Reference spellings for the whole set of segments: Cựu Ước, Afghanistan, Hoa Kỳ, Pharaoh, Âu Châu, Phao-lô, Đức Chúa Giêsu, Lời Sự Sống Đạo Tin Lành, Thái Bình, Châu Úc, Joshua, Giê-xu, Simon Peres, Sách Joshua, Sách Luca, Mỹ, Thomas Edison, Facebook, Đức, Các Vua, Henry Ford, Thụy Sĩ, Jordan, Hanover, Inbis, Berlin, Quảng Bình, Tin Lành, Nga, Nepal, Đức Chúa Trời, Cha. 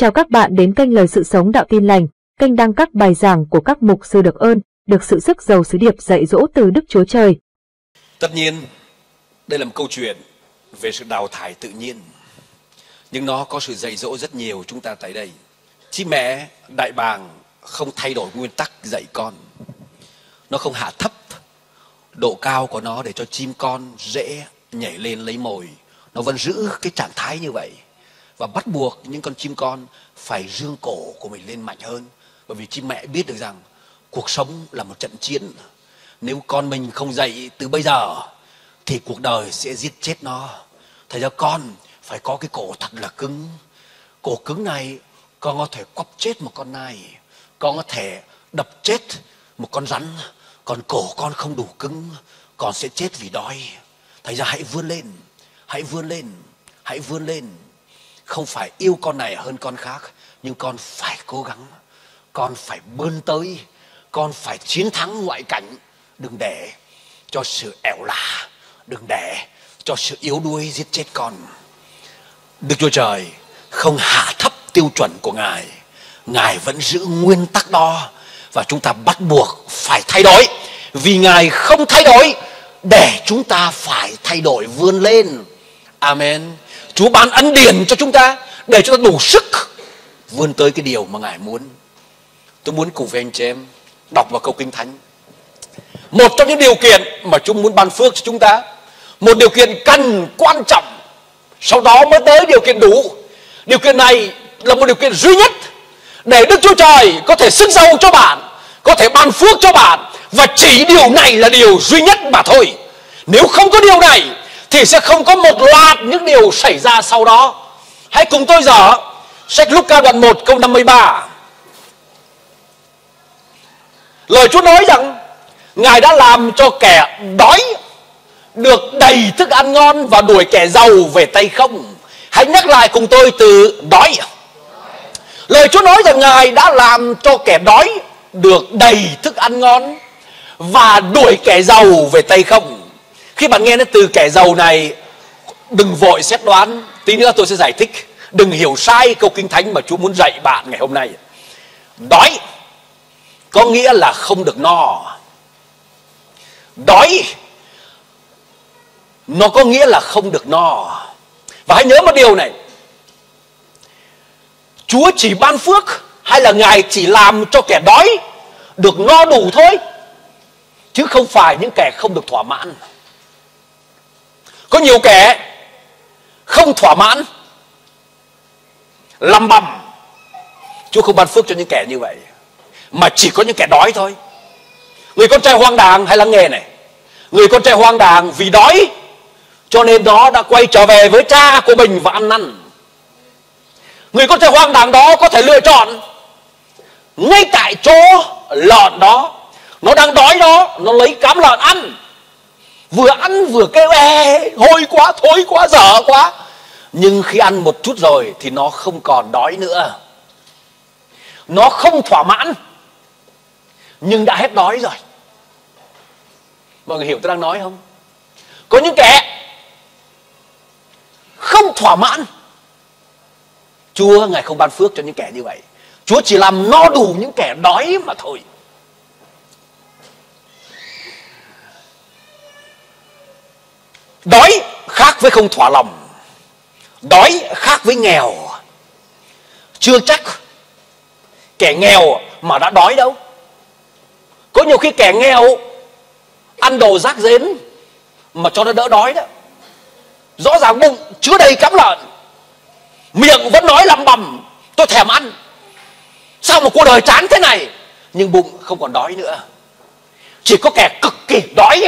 Chào các bạn đến kênh Lời Sự Sống Đạo Tin Lành, kênh đăng các bài giảng của các mục sư được ơn, được sự sức giàu sứ điệp dạy dỗ từ Đức Chúa Trời. Tất nhiên, đây là một câu chuyện về sự đào thải tự nhiên, nhưng nó có sự dạy dỗ rất nhiều chúng ta tại đây. Chị mẹ đại bàng không thay đổi nguyên tắc dạy con. Nó không hạ thấp độ cao của nó để cho chim con dễ nhảy lên lấy mồi. Nó vẫn giữ cái trạng thái như vậy và bắt buộc những con chim con phải dương cổ của mình lên mạnh hơn, bởi vì chim mẹ biết được rằng cuộc sống là một trận chiến. Nếu con mình không dạy từ bây giờ thì cuộc đời sẽ giết chết nó. Thành ra con phải có cái cổ thật là cứng. Cổ cứng này con có thể quắp chết một con nai, con có thể đập chết một con rắn, còn cổ con không đủ cứng, con sẽ chết vì đói. Thành ra hãy vươn lên, hãy vươn lên, hãy vươn lên. Không phải yêu con này hơn con khác, nhưng con phải cố gắng, con phải bươn tới, con phải chiến thắng ngoại cảnh. Đừng để cho sự ẻo lả, đừng để cho sự yếu đuối giết chết con. Đức Chúa Trời không hạ thấp tiêu chuẩn của Ngài. Ngài vẫn giữ nguyên tắc đó và chúng ta bắt buộc phải thay đổi, vì Ngài không thay đổi để chúng ta phải thay đổi vươn lên. Amen. Chúa ban ân điển cho chúng ta để chúng ta đủ sức vươn tới cái điều mà Ngài muốn. Tôi muốn cùng với anh chị em đọc vào câu Kinh Thánh. Một trong những điều kiện mà Chúa muốn ban phước cho chúng ta, một điều kiện cần quan trọng, sau đó mới tới điều kiện đủ. Điều kiện này là một điều kiện duy nhất để Đức Chúa Trời có thể sức giàu cho bạn, có thể ban phước cho bạn. Và chỉ điều này là điều duy nhất mà thôi. Nếu không có điều này thì sẽ không có một loạt những điều xảy ra sau đó. Hãy cùng tôi dở sách Luca đoạn 1 câu 53. Lời Chúa nói rằng Ngài đã làm cho kẻ đói được đầy thức ăn ngon và đuổi kẻ giàu về tay không. Hãy nhắc lại cùng tôi từ đói. Lời Chúa nói rằng Ngài đã làm cho kẻ đói được đầy thức ăn ngon và đuổi kẻ giàu về tay không. Khi bạn nghe đến từ kẻ giàu này, đừng vội xét đoán. Tí nữa tôi sẽ giải thích. Đừng hiểu sai câu Kinh Thánh mà Chúa muốn dạy bạn ngày hôm nay. Đói có nghĩa là không được no. Đói nó có nghĩa là không được no. Và hãy nhớ một điều này, Chúa chỉ ban phước hay là Ngài chỉ làm cho kẻ đói được no đủ thôi, chứ không phải những kẻ không được thỏa mãn. Có nhiều kẻ không thỏa mãn, lầm bầm. Chúa không ban phước cho những kẻ như vậy, mà chỉ có những kẻ đói thôi. Người con trai hoang đàng, hãy lắng nghe này. Người con trai hoang đàng vì đói cho nên nó đã quay trở về với cha của mình và ăn năn. Người con trai hoang đàng đó có thể lựa chọn ngay tại chỗ lợn đó, nó đang đói đó, nó lấy cám lợn ăn. Vừa ăn vừa kêu hôi quá, thối quá, dở quá. Nhưng khi ăn một chút rồi thì nó không còn đói nữa. Nó không thỏa mãn, nhưng đã hết đói rồi. Mọi người hiểu tôi đang nói không? Có những kẻ không thỏa mãn, Chúa Ngài không ban phước cho những kẻ như vậy. Chúa chỉ làm no đủ những kẻ đói mà thôi. Đói khác với không thỏa lòng. Đói khác với nghèo. Chưa chắc kẻ nghèo mà đã đói đâu. Có nhiều khi kẻ nghèo ăn đồ rác rến mà cho nó đỡ đói đó. Rõ ràng bụng chứa đầy cám lợn, miệng vẫn nói lẩm bẩm tôi thèm ăn, sao mà cuộc đời chán thế này, nhưng bụng không còn đói nữa. Chỉ có kẻ cực kỳ đói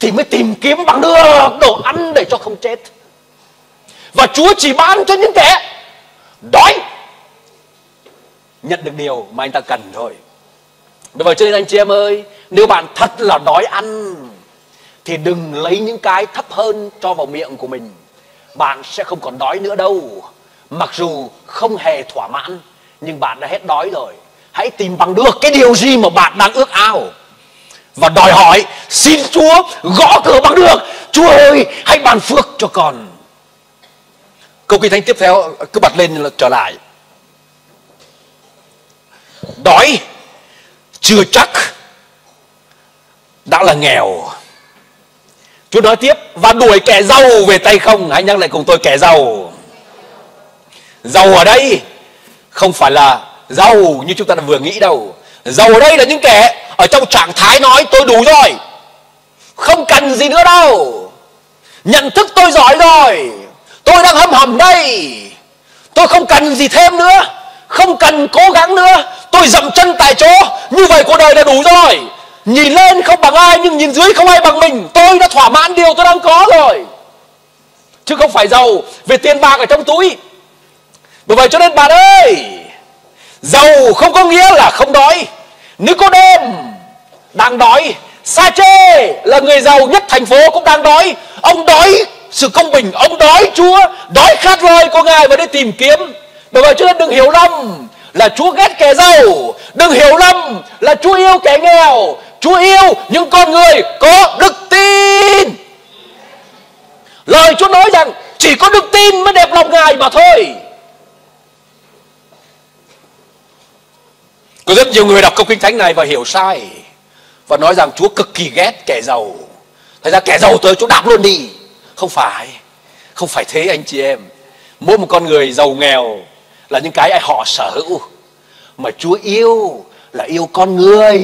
thì mới tìm kiếm bằng được đồ ăn để cho không chết. Và Chúa chỉ ban cho những kẻ đói nhận được điều mà anh ta cần thôi. Vậy cho nên anh chị em ơi, nếu bạn thật là đói ăn thì đừng lấy những cái thấp hơn cho vào miệng của mình. Bạn sẽ không còn đói nữa đâu. Mặc dù không hề thỏa mãn, nhưng bạn đã hết đói rồi. Hãy tìm bằng được cái điều gì mà bạn đang ước ao và đòi hỏi xin Chúa gõ cửa bằng được. Chúa ơi, hãy ban phước cho con. Câu Kinh Thánh tiếp theo cứ bật lên là trở lại. đói chưa chắc đã là nghèo. Chúa nói tiếp, và đuổi kẻ giàu về tay không. Hãy nhắc lại cùng tôi, kẻ giàu. Giàu ở đây không phải là giàu như chúng ta vừa nghĩ đâu. Giàu ở đây là những kẻ ở trong trạng thái nói tôi đủ rồi, không cần gì nữa đâu, nhận thức tôi giỏi rồi, tôi đang hâm hầm đây, tôi không cần gì thêm nữa, không cần cố gắng nữa, tôi dậm chân tại chỗ, như vậy cuộc đời là đủ rồi. Nhìn lên không bằng ai nhưng nhìn dưới không ai bằng mình. Tôi đã thỏa mãn điều tôi đang có rồi. Chứ không phải giàu về tiền bạc ở trong túi. Bởi vậy cho nên bạn ơi, giàu không có nghĩa là không đói. Nicodem đang đói, Sa-chê là người giàu nhất thành phố cũng đang đói. Ông đói sự công bình, ông đói Chúa, đói khát lời của Ngài và đi tìm kiếm. Bởi vậy cho nên đừng hiểu lầm là Chúa ghét kẻ giàu, đừng hiểu lầm là Chúa yêu kẻ nghèo. Chúa yêu những con người có đức tin. Lời Chúa nói rằng chỉ có đức tin mới đẹp lòng Ngài mà thôi. Có rất nhiều người đọc câu Kinh Thánh này và hiểu sai và nói rằng Chúa cực kỳ ghét kẻ giàu, thành ra kẻ giàu tới Chúa đạp luôn đi. Không phải thế anh chị em. Mỗi một con người giàu nghèo là những cái ai họ sở hữu, mà Chúa yêu là yêu con người,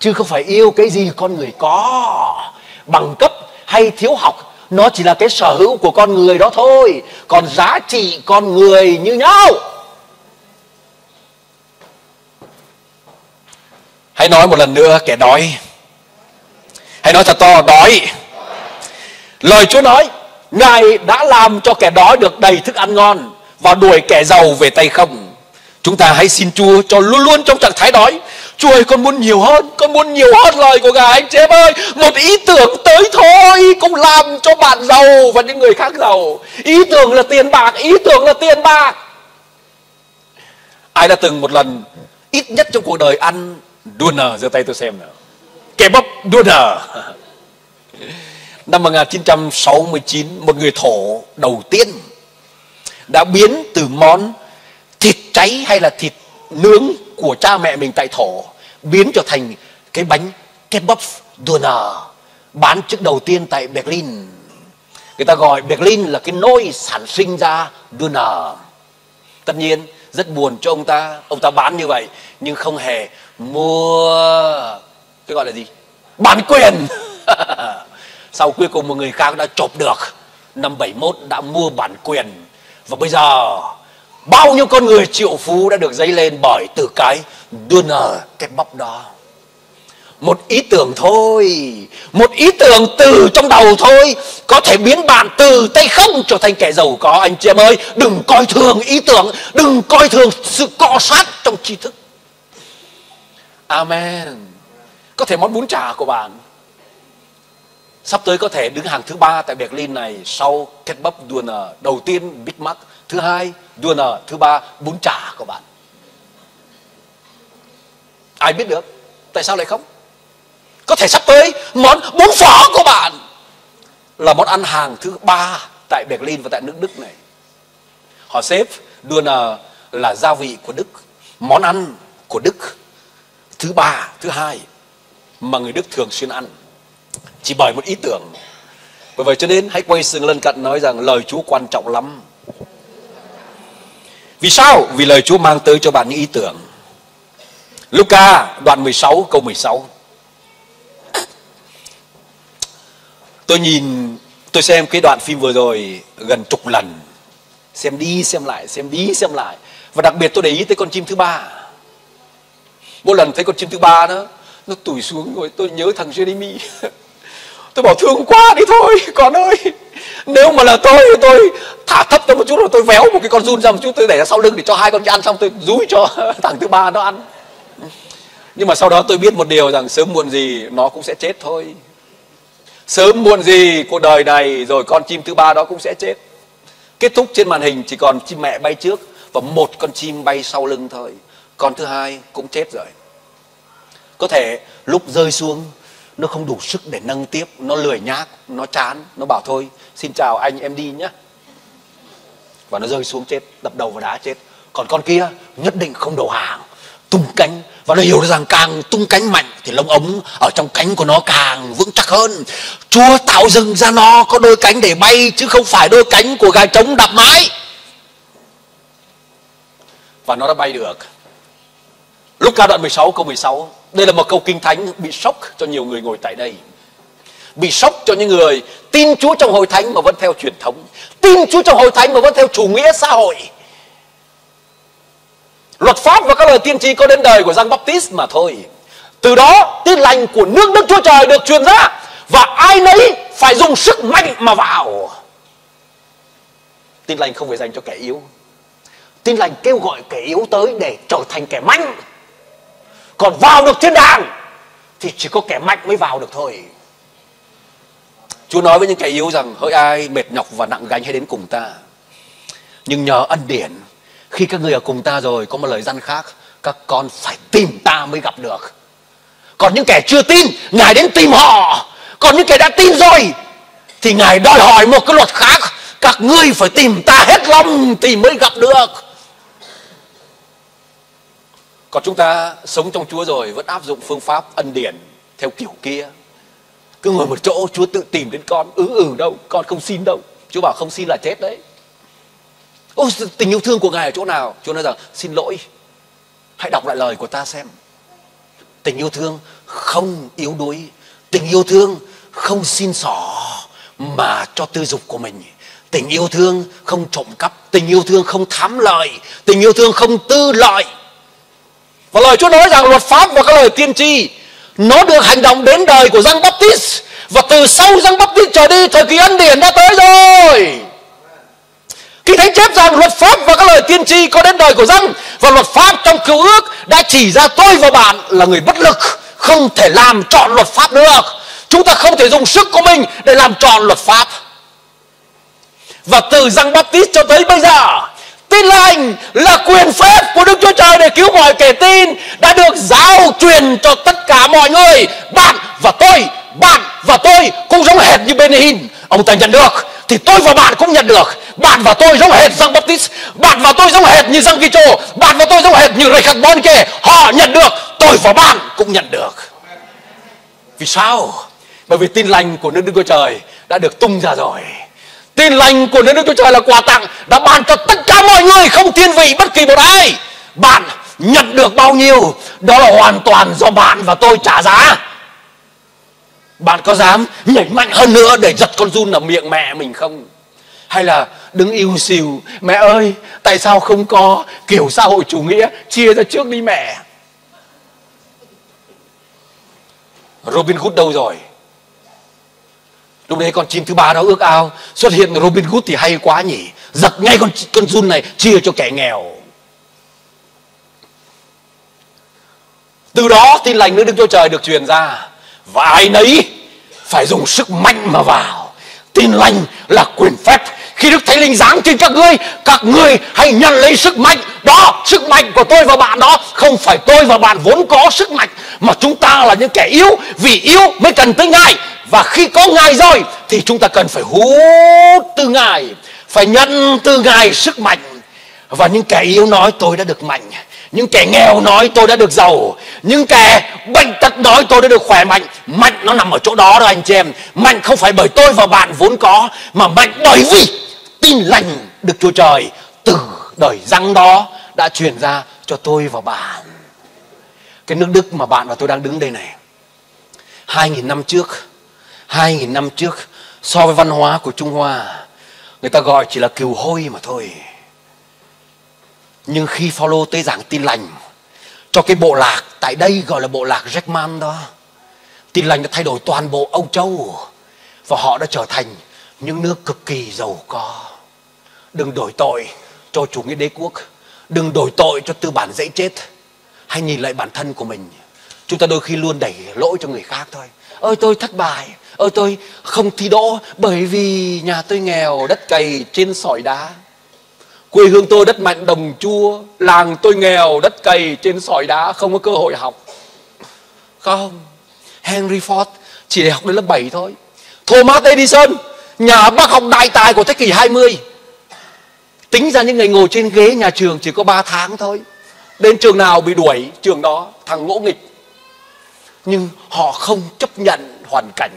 chứ không phải yêu cái gì con người có. Bằng cấp hay thiếu học nó chỉ là cái sở hữu của con người đó thôi, còn giá trị con người như nhau. Hãy nói một lần nữa, kẻ đói. Hãy nói thật to, đói. Lời Chúa nói, Ngài đã làm cho kẻ đói được đầy thức ăn ngon và đuổi kẻ giàu về tay không. Chúng ta hãy xin Chúa cho luôn luôn trong trạng thái đói. Chúa ơi, con muốn nhiều hơn, con muốn nhiều hơn lời của Ngài. Anh chị em ơi, một ý tưởng tới thôi cũng làm cho bạn giàu và những người khác giàu. Ý tưởng là tiền bạc, ý tưởng là tiền bạc. Ai đã từng một lần ít nhất trong cuộc đời ăn Döner, giơ tay tôi xem nào. Kebab Döner. Năm 1969, một người Thổ đầu tiên đã biến từ món thịt cháy hay là thịt nướng của cha mẹ mình tại Thổ biến trở thành cái bánh Kebab Döner, bán trước đầu tiên tại Berlin. Người ta gọi Berlin là cái nôi sản sinh ra Döner. Tất nhiên rất buồn cho ông ta bán như vậy nhưng không hề mua cái gọi là gì, bản quyền. Sau cuối cùng một người khác đã chộp được, năm 71 đã mua bản quyền. Và bây giờ bao nhiêu con người triệu phú đã được dấy lên bởi từ cái Döner, cái bắp đó. Một ý tưởng thôi, một ý tưởng từ trong đầu thôi có thể biến bạn từ tay không trở thành kẻ giàu có. Anh chị em ơi, đừng coi thường ý tưởng, đừng coi thường sự cọ sát trong tri thức. Amen. Có thể món bún chả của bạn sắp tới có thể đứng hàng thứ 3 tại Berlin này, sau Kebab Döner. Đầu tiên Big Mac, thứ hai Döner, thứ ba bún chả của bạn. Ai biết được? Tại sao lại không? Có thể sắp tới món bún phở của bạn là món ăn hàng thứ 3 tại Berlin và tại nước Đức này. Họ xếp Döner là gia vị của Đức, món ăn của Đức thứ hai mà người Đức thường xuyên ăn, chỉ bởi một ý tưởng. Bởi vậy cho nên hãy quay sang lân cận nói rằng lời Chúa quan trọng lắm. Vì sao? Vì lời Chúa mang tới cho bạn những ý tưởng. Luca đoạn 16 câu 16. Tôi xem cái đoạn phim vừa rồi gần chục lần, xem đi xem lại, xem đi xem lại. Và đặc biệt tôi để ý tới con chim thứ ba. Mỗi lần thấy con chim thứ ba đó, nó tủi xuống rồi tôi nhớ thằng Jeremy. Tôi bảo thương quá đi thôi con ơi. Nếu mà là tôi thả thấp ra một chút rồi tôi véo một cái con giun ra một chút, tôi để ra sau lưng để cho hai con kia ăn xong tôi dúi cho thằng thứ ba nó ăn. Nhưng mà sau đó tôi biết một điều rằng sớm muộn gì nó cũng sẽ chết thôi. Sớm muộn gì cuộc đời này rồi con chim thứ ba đó cũng sẽ chết. Kết thúc trên màn hình chỉ còn chim mẹ bay trước và một con chim bay sau lưng thôi. Con thứ hai cũng chết rồi. Có thể lúc rơi xuống nó không đủ sức để nâng tiếp, nó lười nhác, nó chán, nó bảo thôi xin chào anh em đi nhé, và nó rơi xuống chết, đập đầu vào đá chết. Còn con kia nhất định không đầu hàng, tung cánh. Và nó hiểu được rằng càng tung cánh mạnh thì lông ống ở trong cánh của nó càng vững chắc hơn. Chúa tạo rừng ra nó có đôi cánh để bay, chứ không phải đôi cánh của gà trống đạp mái. Và nó đã bay được. Luca đoạn 16 câu 16. Đây là một câu kinh thánh bị sốc cho nhiều người ngồi tại đây, bị sốc cho những người tin Chúa trong hội thánh mà vẫn theo truyền thống, tin Chúa trong hội thánh mà vẫn theo chủ nghĩa xã hội. Luật pháp và các lời tiên tri có đến đời của Giăng Báp-tít mà thôi. Từ đó tin lành của nước Đức Chúa Trời được truyền ra, và ai nấy phải dùng sức mạnh mà vào. Tin lành không phải dành cho kẻ yếu. Tin lành kêu gọi kẻ yếu tới để trở thành kẻ mạnh. Còn vào được thiên đàng thì chỉ có kẻ mạnh mới vào được thôi. Chúa nói với những kẻ yếu rằng: hỡi ai mệt nhọc và nặng gánh hãy đến cùng ta. Nhưng nhờ ân điển, khi các người ở cùng ta rồi, có một lời răn khác: các con phải tìm ta mới gặp được. Còn những kẻ chưa tin, Ngài đến tìm họ. Còn những kẻ đã tin rồi thì Ngài đòi hỏi một cái luật khác: các ngươi phải tìm ta hết lòng thì mới gặp được. Còn chúng ta sống trong Chúa rồi vẫn áp dụng phương pháp ân điển theo kiểu kia. Cứ ngồi một chỗ, Chúa tự tìm đến con. Đâu, con không xin đâu. Chúa bảo không xin là chết đấy. Ôi, tình yêu thương của Ngài ở chỗ nào? Chúa nói rằng: xin lỗi, hãy đọc lại lời của ta xem. Tình yêu thương không yếu đuối, tình yêu thương không xin xỏ mà cho tư dục của mình, tình yêu thương không trộm cắp, tình yêu thương không thám lợi, tình yêu thương không tư lợi. Và lời Chúa nói rằng luật pháp và các lời tiên tri nó được hành động đến đời của Giăng Báp-tít. Và từ sau Giăng Báp-tít trở đi, thời kỳ ân điển đã tới rồi. Kinh Thánh chép rằng luật pháp và các lời tiên tri có đến đời của Giăng. Và luật pháp trong Cựu Ước đã chỉ ra tôi và bạn là người bất lực, không thể làm trọn luật pháp được. Chúng ta không thể dùng sức của mình để làm trọn luật pháp. Và từ Giăng Báp-tít cho tới bây giờ, tin lành là quyền phép của Đức Chúa Trời để cứu mọi kẻ tin, đã được giáo truyền cho tất cả mọi người. Bạn và tôi cũng giống hệt như Benjamin. Ông ta nhận được thì tôi và bạn cũng nhận được. Bạn và tôi giống hệt Giăng Báp-tít. Bạn và tôi giống hệt như Giăng Kitô. Bạn và tôi giống hệt như Richard Bonke. Họ nhận được, tôi và bạn cũng nhận được. Vì sao? Bởi vì tin lành của nước Đức Chúa Trời đã được tung ra rồi. Tin lành của nước Đức Chúa Trời là quà tặng đã ban cho tất cả mọi người, không thiên vị bất kỳ một ai. Bạn nhận được bao nhiêu, đó là hoàn toàn do bạn và tôi trả giá. Bạn có dám nhảy mạnh hơn nữa để giật con giun ở miệng mẹ mình không? Hay là đứng ỉu xìu: mẹ ơi, tại sao không có, kiểu xã hội chủ nghĩa, chia ra trước đi mẹ. Robin Hood đâu rồi? Lúc đấy con chim thứ ba đó ước ao xuất hiện Robin Hood thì hay quá nhỉ, giật ngay con giun này chia cho kẻ nghèo. Từ đó tin lành nước Đức Chúa Trời được truyền ra, và ai nấy phải dùng sức mạnh mà vào. Tin lành là quyền phép. Khi Đức Thánh Linh giáng trên các ngươi hãy nhận lấy sức mạnh đó. Sức mạnh của tôi và bạn đó không phải tôi và bạn vốn có sức mạnh, mà chúng ta là những kẻ yếu, vì yếu mới cần tới Ngài. Và khi có Ngài rồi thì chúng ta cần phải hút từ Ngài, phải nhận từ Ngài sức mạnh. Và những kẻ yếu nói tôi đã được mạnh, những kẻ nghèo nói tôi đã được giàu, những kẻ bệnh tật nói tôi đã được khỏe mạnh. Mạnh nó nằm ở chỗ đó đó anh chị em. Mạnh không phải bởi tôi và bạn vốn có, mà mạnh bởi vì tin lành Đức Chúa Trời từ đời Giăng đó đã truyền ra cho tôi và bạn. Cái nước Đức mà bạn và tôi đang đứng đây này, 2000 năm trước so với văn hóa của Trung Hoa, người ta gọi chỉ là kiều hôi mà thôi. Nhưng khi Phao-lô tới giảng tin lành cho cái bộ lạc tại đây gọi là bộ lạc Jackman đó, tin lành đã thay đổi toàn bộ Âu Châu, và họ đã trở thành những nước cực kỳ giàu có. Đừng đổi tội cho chủ nghĩa đế quốc, đừng đổi tội cho tư bản dễ chết. Hãy nhìn lại bản thân của mình. Chúng ta đôi khi luôn đẩy lỗi cho người khác thôi. Ôi tôi thất bại, ôi tôi không thi đỗ bởi vì nhà tôi nghèo, đất cày trên sỏi đá. Quê hương tôi đất mạnh đồng chua, làng tôi nghèo, đất cày trên sỏi đá, không có cơ hội học. Không, Henry Ford chỉ để học đến lớp 7 thôi. Thomas Edison, nhà bác học đại tài của thế kỷ 20, tính ra những người ngồi trên ghế nhà trường chỉ có 3 tháng thôi. Đến trường nào bị đuổi, trường đó thằng ngỗ nghịch. Nhưng họ không chấp nhận hoàn cảnh.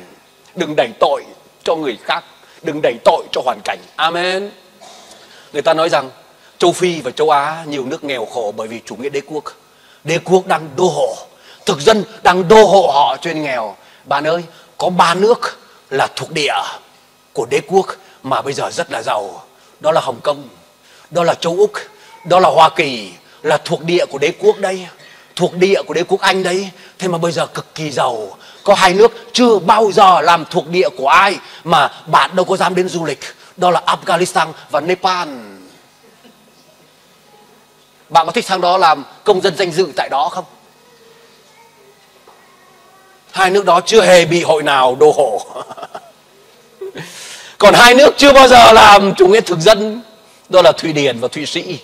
Đừng đẩy tội cho người khác, đừng đẩy tội cho hoàn cảnh. Amen. Người ta nói rằng châu Phi và châu Á nhiều nước nghèo khổ bởi vì chủ nghĩa đế quốc. Đế quốc đang đô hộ, thực dân đang đô hộ họ cho nên nghèo. Bạn ơi, có 3 nước là thuộc địa của đế quốc mà bây giờ rất là giàu. Đó là Hồng Kông, đó là châu Úc, đó là Hoa Kỳ, là thuộc địa của đế quốc đây, thuộc địa của đế quốc Anh đấy. Thế mà bây giờ cực kỳ giàu. Có 2 nước chưa bao giờ làm thuộc địa của ai mà bạn đâu có dám đến du lịch, đó là Afghanistan và Nepal. Bạn có thích sang đó làm công dân danh dự tại đó không? 2 nước đó chưa hề bị hội nào đô hộ. Còn 2 nước chưa bao giờ làm chủ nghĩa thực dân, đó là Thụy Điển và Thụy Sĩ.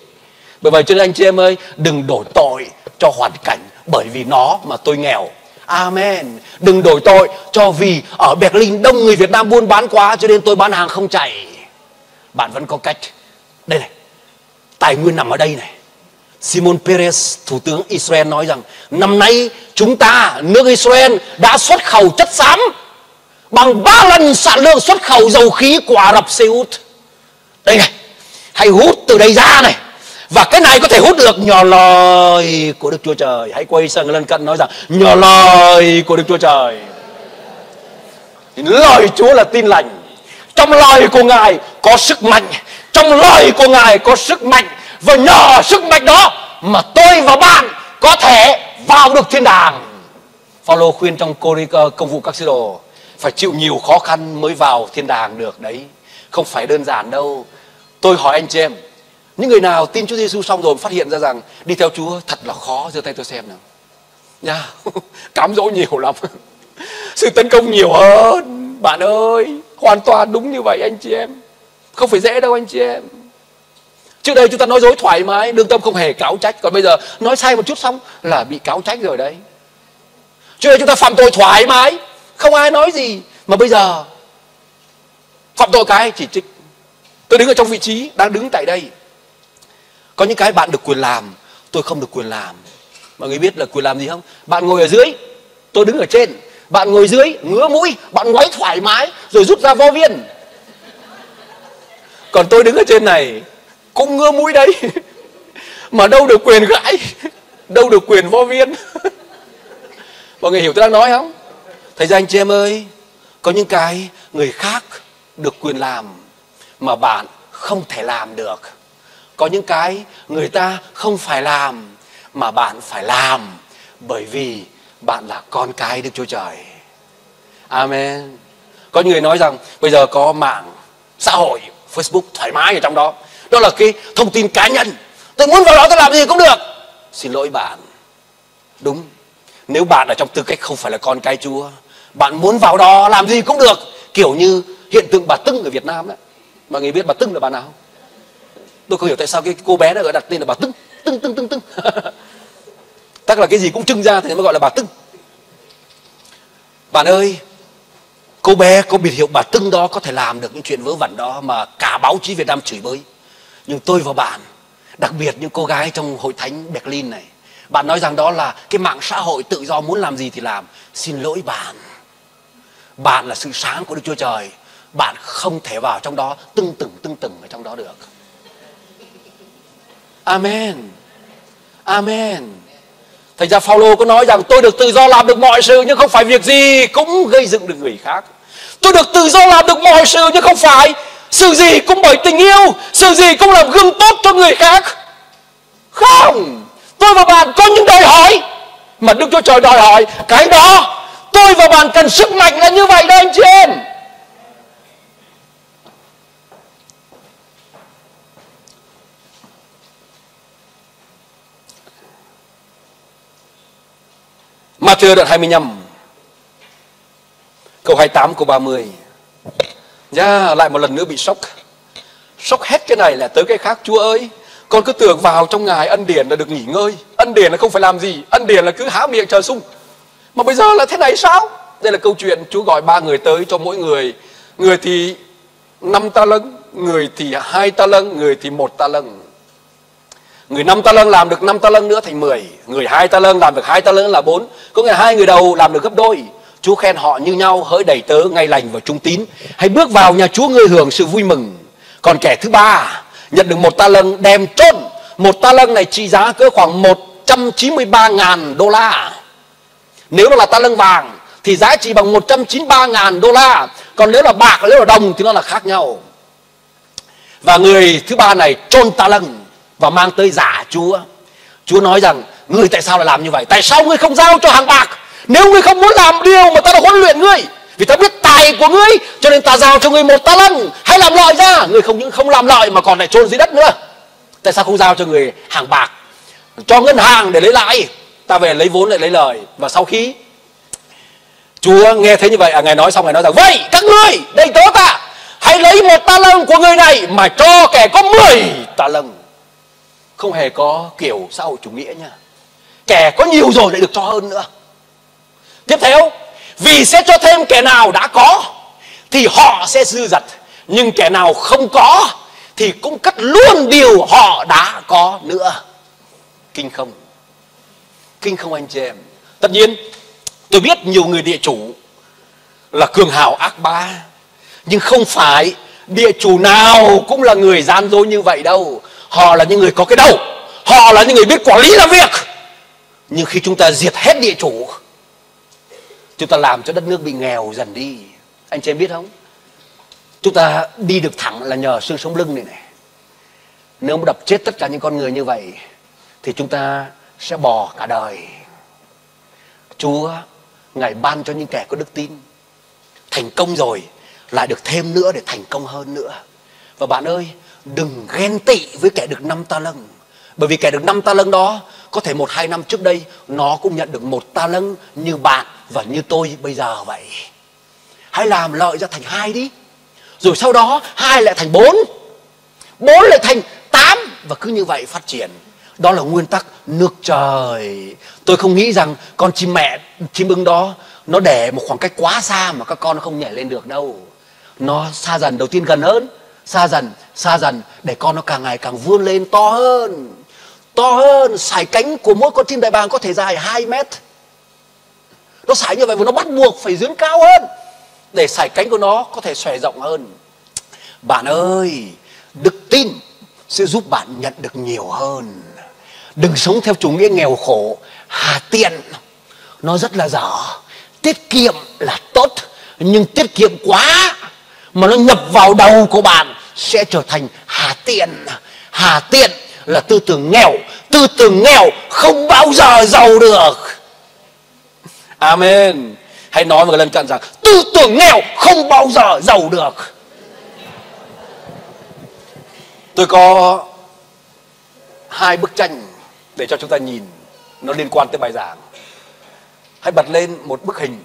Bởi vậy cho nên anh chị em ơi, đừng đổ tội cho hoàn cảnh bởi vì nó mà tôi nghèo. Amen. Đừng đổ tội cho vì ở Berlin đông người Việt Nam buôn bán quá cho nên tôi bán hàng không chạy. Bạn vẫn có cách. Đây này, tài nguyên nằm ở đây này. Simon Peres, thủ tướng Israel nói rằng năm nay chúng ta, nước Israel đã xuất khẩu chất xám bằng 3 lần sản lượng xuất khẩu dầu khí của Ả Rập Xê Út. Đây này, hãy hút từ đây ra này. Và cái này có thể hút được nhờ lời của Đức Chúa Trời. Hãy quay sang người lân cận nói rằng nhờ lời của Đức Chúa Trời. Lời Chúa là tin lành. Trong lời của Ngài có sức mạnh. Trong lời của Ngài có sức mạnh. Và nhờ sức mạnh đó mà tôi và bạn có thể vào được thiên đàng. Phao-lô khuyên trong Công vụ các sứ đồ phải chịu nhiều khó khăn mới vào thiên đàng được đấy. Không phải đơn giản đâu. Tôi hỏi anh chị em, những người nào tin Chúa Giêsu xong rồi phát hiện ra rằng đi theo Chúa thật là khó, giơ tay tôi xem nào. Nha, cám dỗ nhiều lắm. Sự tấn công nhiều hơn. Bạn ơi, hoàn toàn đúng như vậy anh chị em. Không phải dễ đâu anh chị em. Trước đây chúng ta nói dối thoải mái, lương tâm không hề cáo trách. Còn bây giờ nói sai một chút xong là bị cáo trách rồi đấy. Trước đây chúng ta phạm tội thoải mái, không ai nói gì. Mà bây giờ phạm tội cái chỉ trích. Tôi đứng ở trong vị trí, đang đứng tại đây. Có những cái bạn được quyền làm, tôi không được quyền làm. Mọi người biết là quyền làm gì không? Bạn ngồi ở dưới, tôi đứng ở trên. Bạn ngồi dưới, ngứa mũi, bạn ngoáy thoải mái, rồi rút ra vo viên. Còn tôi đứng ở trên này, cũng ngứa mũi đấy. Mà đâu được quyền gãi, đâu được quyền vo viên. Mọi người hiểu tôi đang nói không? Thấy ra anh chị em ơi, có những cái người khác được quyền làm mà bạn không thể làm được. Có những cái người ta không phải làm mà bạn phải làm bởi vì bạn là con cái Đức Chúa Trời. Amen. Có người nói rằng bây giờ có mạng xã hội, Facebook thoải mái ở trong đó. Đó là cái thông tin cá nhân. Tôi muốn vào đó tôi làm gì cũng được. Xin lỗi bạn. Đúng. Nếu bạn ở trong tư cách không phải là con cái Chúa, bạn muốn vào đó làm gì cũng được. Kiểu như hiện tượng bà Tưng ở Việt Nam đấy. Mọi người biết bà Tưng là bà nào không? Tôi không hiểu tại sao cái cô bé đó đặt tên là bà Tưng. Tưng. Tức là cái gì cũng trưng ra thì mới gọi là bà Tưng. Bạn ơi, cô bé có biệt hiệu bà Tưng đó có thể làm được những chuyện vớ vẩn đó mà cả báo chí Việt Nam chửi bới. Nhưng tôi và bạn, đặc biệt những cô gái trong hội thánh Berlin này, bạn nói rằng đó là cái mạng xã hội tự do muốn làm gì thì làm. Xin lỗi bạn. Bạn là sự sáng của Đức Chúa Trời. Bạn không thể vào trong đó tưng tửng ở trong đó được. Amen. Amen. Thành ra Phao-lô có nói rằng tôi được tự do làm được mọi sự nhưng không phải việc gì cũng gây dựng được người khác. Tôi được tự do làm được mọi sự nhưng không phải sự gì cũng bởi tình yêu, sự gì cũng làm gương tốt cho người khác. Không. Tôi và bạn có những đòi hỏi mà Đức Chúa Trời đòi hỏi. Cái đó tôi và bạn cần sức mạnh là như vậy đó anh chị em. Matthew đoạn 25 câu 28 câu 30. Lại một lần nữa bị sốc. Sốc hết cái này là tới cái khác. Chúa ơi, con cứ tưởng vào trong Ngài ân điển là được nghỉ ngơi, ân điển là không phải làm gì, ân điển là cứ há miệng chờ sung. Mà bây giờ là thế này sao? Đây là câu chuyện Chúa gọi 3 người tới cho mỗi người. Người thì 5 ta lâng, người thì 2 ta lâng, người thì 1 ta lâng. Người 5 ta lân làm được 5 ta lân nữa thành 10. Người 2 ta lân làm được 2 ta lân là 4. Có nghĩa là 2 người đầu làm được gấp đôi. Chúa khen họ như nhau, hỡi đầy tớ ngay lành và trung tín, hãy bước vào nhà Chúa ngươi hưởng sự vui mừng. Còn kẻ thứ ba nhận được 1 ta lân đem trốn. 1 ta lân này trị giá cỡ khoảng 193.000 đô la. Nếu nó là ta lân vàng thì giá trị bằng 193.000 đô la. Còn nếu là bạc, nếu là đồng thì nó là khác nhau. Và người thứ ba này trôn ta lân và mang tới giả Chúa. Chúa nói rằng, ngươi tại sao lại làm như vậy? Tại sao ngươi không giao cho hàng bạc? Nếu ngươi không muốn làm điều mà ta đã huấn luyện ngươi, vì ta biết tài của ngươi, cho nên ta giao cho ngươi 1 ta lân. Hãy làm lợi ra. Ngươi không những không làm lợi mà còn lại trôn dưới đất nữa. Tại sao không giao cho người hàng bạc, cho ngân hàng để lấy lãi? Ta về lấy vốn lại lấy lời. Và sau khi Chúa nghe thấy như vậy, Ngài nói xong, Ngài nói rằng, vậy các ngươi, đầy tớ ta, hãy lấy 1 ta lân của người này mà cho kẻ có 10 ta lân. Không hề có kiểu xã hội chủ nghĩa nha. Kẻ có nhiều rồi lại được cho hơn nữa. Tiếp theo, vì sẽ cho thêm kẻ nào đã có thì họ sẽ dư dật, nhưng kẻ nào không có thì cũng cắt luôn điều họ đã có nữa. Kinh không? Kinh không anh chị em? Tất nhiên, tôi biết nhiều người địa chủ là cường hào ác bá, nhưng không phải địa chủ nào cũng là người gian dối như vậy đâu. Họ là những người có cái đầu, họ là những người biết quản lý làm việc. Nhưng khi chúng ta diệt hết địa chủ, chúng ta làm cho đất nước bị nghèo dần đi. Anh chị em biết không? Chúng ta đi được thẳng là nhờ xương sống lưng này này. Nếu mà đập chết tất cả những con người như vậy thì chúng ta sẽ bò cả đời. Chúa, Ngài ban cho những kẻ có đức tin. Thành công rồi lại được thêm nữa để thành công hơn nữa. Và bạn ơi, đừng ghen tị với kẻ được 5 ta lân. Bởi vì kẻ được 5 ta lân đó, có thể 1-2 năm trước đây nó cũng nhận được 1 ta lân như bạn và như tôi bây giờ vậy. Hãy làm lợi ra thành 2 đi. Rồi sau đó 2 lại thành 4, 4 lại thành 8. Và cứ như vậy phát triển. Đó là nguyên tắc nước trời. Tôi không nghĩ rằng con chim mẹ, chim ưng đó, nó để một khoảng cách quá xa mà các con nó không nhảy lên được đâu. Nó xa dần, đầu tiên gần hơn, xa dần để con nó càng ngày càng vươn lên to hơn, to hơn. Sải cánh của mỗi con chim đại bàng có thể dài 2 mét. Nó sải như vậy và nó bắt buộc phải vươn cao hơn để sải cánh của nó có thể xòe rộng hơn. Bạn ơi, đức tin sẽ giúp bạn nhận được nhiều hơn. Đừng sống theo chủ nghĩa nghèo khổ, hà tiện. Nó rất là dở. Tiết kiệm là tốt, nhưng tiết kiệm quá mà nó nhập vào đầu của bạn sẽ trở thành hà tiện. Hà tiện là tư tưởng nghèo. Tư tưởng nghèo không bao giờ giàu được. Amen. Hãy nói với người lân cận rằng, tư tưởng nghèo không bao giờ giàu được. Tôi có 2 bức tranh để cho chúng ta nhìn, nó liên quan tới bài giảng. Hãy bật lên một bức hình.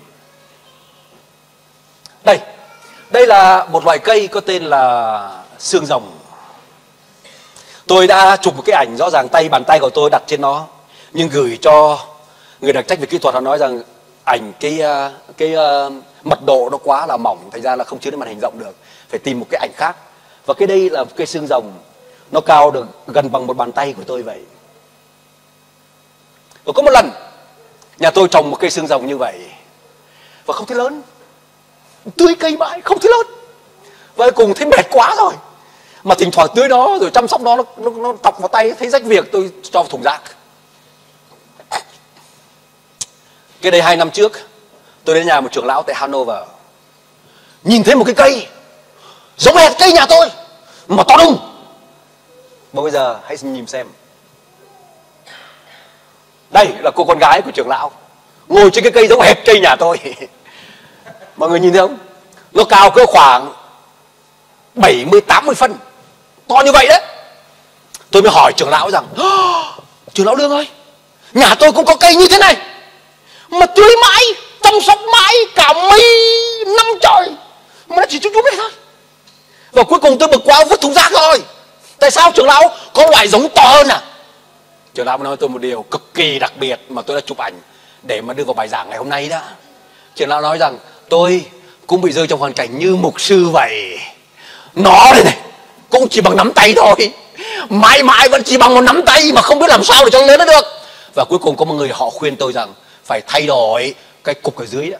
Đây, đây là một loại cây có tên là xương rồng. Tôi đã chụp một cái ảnh, rõ ràng bàn tay của tôi đặt trên nó, nhưng gửi cho người đặc trách về kỹ thuật, họ nói rằng ảnh cái mật độ nó quá là mỏng, thành ra là không chiếu đến màn hình rộng được, phải tìm một cái ảnh khác. Và cái đây là cây xương rồng, nó cao được gần bằng một bàn tay của tôi vậy. Và có một lần nhà tôi trồng một cây xương rồng như vậy và không thấy lớn, tưới cây mãi không thấy lớn, và cùng thấy mệt quá rồi. Mà thỉnh thoảng tưới nó rồi chăm sóc nó tọc vào tay, thấy rách việc, tôi cho vào thùng rác. Cái đây 2 năm trước, tôi đến nhà một trưởng lão tại Hanover, nhìn thấy một cái cây giống hệt cây nhà tôi mà to đùng. Mà bây giờ hãy nhìn xem, đây là cô con gái của trưởng lão ngồi trên cái cây giống hệt cây nhà tôi. Mọi người nhìn thấy không? Nó cao cỡ khoảng 70-80 phân, to như vậy đấy. Tôi mới hỏi trưởng lão rằng, trưởng lão Lương ơi, nhà tôi cũng có cây như thế này mà tưới mãi, chăm sóc mãi cả mấy năm trời mà nó chỉ chút chút này thôi. Và cuối cùng tôi bực quá vứt thùng rác rồi. Tại sao trưởng lão, có loại giống to hơn à? Trưởng lão nói tôi một điều cực kỳ đặc biệt mà tôi đã chụp ảnh để mà đưa vào bài giảng ngày hôm nay đó. Trưởng lão nói rằng, tôi cũng bị rơi trong hoàn cảnh như mục sư vậy. Nó đây này, cũng chỉ bằng nắm tay thôi mãi mãi vẫn chỉ bằng một nắm tay mà không biết làm sao để cho lớn được. Và cuối cùng có một người họ khuyên tôi rằng phải thay đổi cái cục ở dưới đó.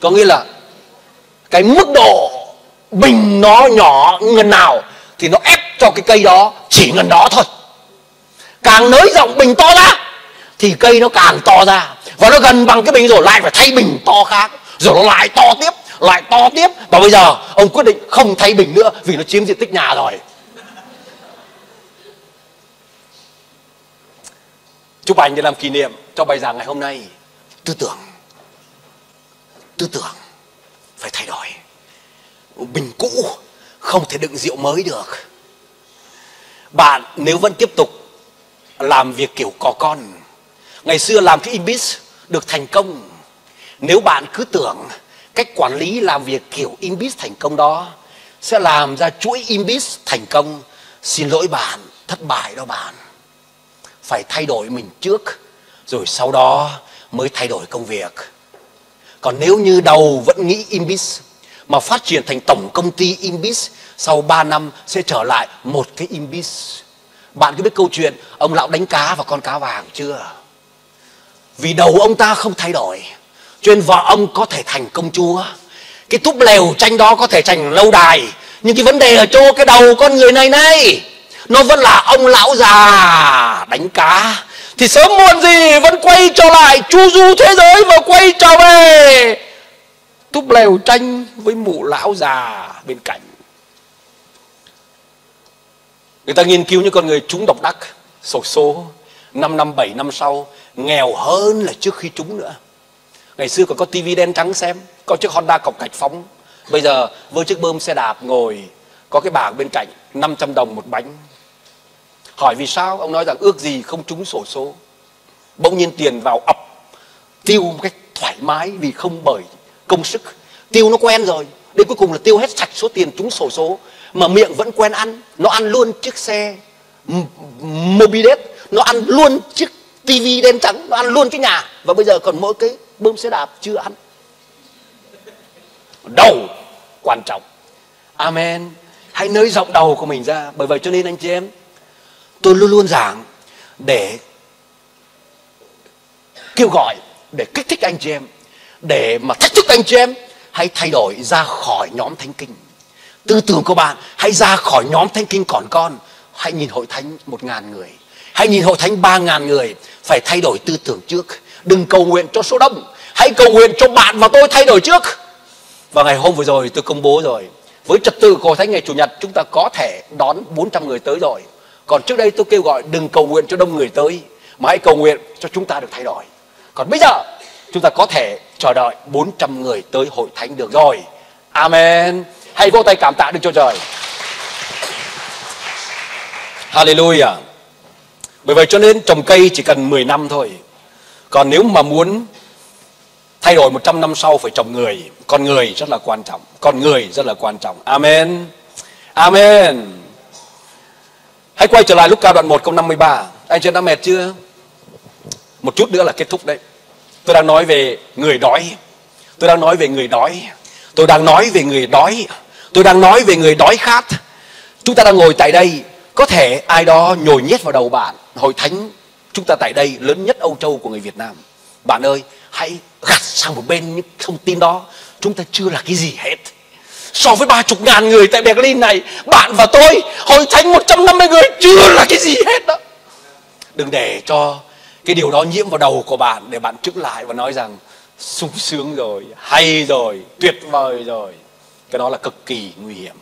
Có nghĩa là cái mức độ bình nó nhỏ ngần nào thì nó ép cho cái cây đó chỉ ngần đó thôi. Càng nới rộng bình to ra thì cây nó càng to ra, và nó gần bằng cái bình rồi lại phải thay bình to khác, rồi nó lại to tiếp, lại to tiếp. Và bây giờ ông quyết định không thay bình nữa vì nó chiếm diện tích nhà rồi. Chúc anh để làm kỷ niệm cho bài giảng ngày hôm nay. Tư tưởng phải thay đổi. Bình cũ không thể đựng rượu mới được. Bạn nếu vẫn tiếp tục làm việc kiểu cò con, ngày xưa làm cái Inbis được thành công, nếu bạn cứ tưởng cách quản lý làm việc kiểu Inbis thành công đó sẽ làm ra chuỗi Inbis thành công, xin lỗi bạn, thất bại đó bạn. Phải thay đổi mình trước, rồi sau đó mới thay đổi công việc. Còn nếu như đầu vẫn nghĩ Inbis mà phát triển thành tổng công ty Inbis, sau 3 năm sẽ trở lại một cái Inbis. Bạn có biết câu chuyện ông lão đánh cá và con cá vàng chưa? Vì đầu ông ta không thay đổi, cho nên vợ ông có thể thành công chúa, cái túp lều tranh đó có thể thành lâu đài. Nhưng cái vấn đề ở chỗ cái đầu con người này này, nó vẫn là ông lão già đánh cá, thì sớm muộn gì vẫn quay trở lại chu du thế giới và quay trở về túp lều tranh với mụ lão già bên cạnh. Người ta nghiên cứu những con người trúng độc đắc xổ số 5 năm 7 năm sau nghèo hơn là trước khi trúng nữa. Ngày xưa còn có tivi đen trắng xem, có chiếc Honda cọc cạch phóng. Bây giờ với chiếc bơm xe đạp ngồi, có cái bảng bên cạnh 500 đồng một bánh. Hỏi vì sao? Ông nói rằng ước gì không trúng xổ số. Bỗng nhiên tiền vào ập, tiêu một cách thoải mái vì không bởi công sức. Tiêu nó quen rồi, đến cuối cùng là tiêu hết sạch số tiền trúng xổ số. Mà miệng vẫn quen ăn, nó ăn luôn chiếc xe Mobidet, nó ăn luôn chiếc tivi đen trắng, nó ăn luôn cái nhà. Và bây giờ còn mỗi cái bơm xe đạp chưa ăn. Đầu quan trọng. Amen. Hãy nới rộng đầu của mình ra. Bởi vậy cho nên anh chị em, tôi luôn luôn giảng để kêu gọi, để kích thích anh chị em, để mà thách thức anh chị em hãy thay đổi ra khỏi nhóm thánh kinh. Tư tưởng của bạn hãy ra khỏi nhóm thánh kinh còn con. Hãy nhìn hội thánh 1.000 người, hãy nhìn hội thánh 3.000 người. Phải thay đổi tư tưởng trước. Đừng cầu nguyện cho số đông, hãy cầu nguyện cho bạn và tôi thay đổi trước. Và ngày hôm vừa rồi tôi công bố rồi, với trật tự của hội thánh ngày Chủ nhật chúng ta có thể đón 400 người tới rồi. Còn trước đây tôi kêu gọi đừng cầu nguyện cho đông người tới, mà hãy cầu nguyện cho chúng ta được thay đổi. Còn bây giờ chúng ta có thể chờ đợi 400 người tới hội thánh được rồi. Amen. Hãy vỗ tay cảm tạ Đức Chúa Trời. Hallelujah. Bởi vậy cho nên trồng cây chỉ cần 10 năm thôi. Còn nếu mà muốn thay đổi 100 năm sau phải trồng người. Con người rất là quan trọng. Con người rất là quan trọng. Amen. Amen. Hãy quay trở lại Luca đoạn 1 câu 53. Anh chị đã mệt chưa? Một chút nữa là kết thúc đấy. Tôi đang nói về người đói. Tôi đang nói về người đói. Tôi đang nói về người đói. Tôi đang nói về người đói khát. Chúng ta đang ngồi tại đây, có thể ai đó nhồi nhét vào đầu bạn hội thánh chúng ta tại đây lớn nhất Âu Châu của người Việt Nam. Bạn ơi, hãy gạt sang một bên những thông tin đó. Chúng ta chưa là cái gì hết. So với 30.000 người tại Berlin này, bạn và tôi, hội thánh 150 người chưa là cái gì hết đó. Đừng để cho cái điều đó nhiễm vào đầu của bạn, để bạn trứng lại và nói rằng sung sướng rồi, hay rồi, tuyệt vời rồi. Cái đó là cực kỳ nguy hiểm.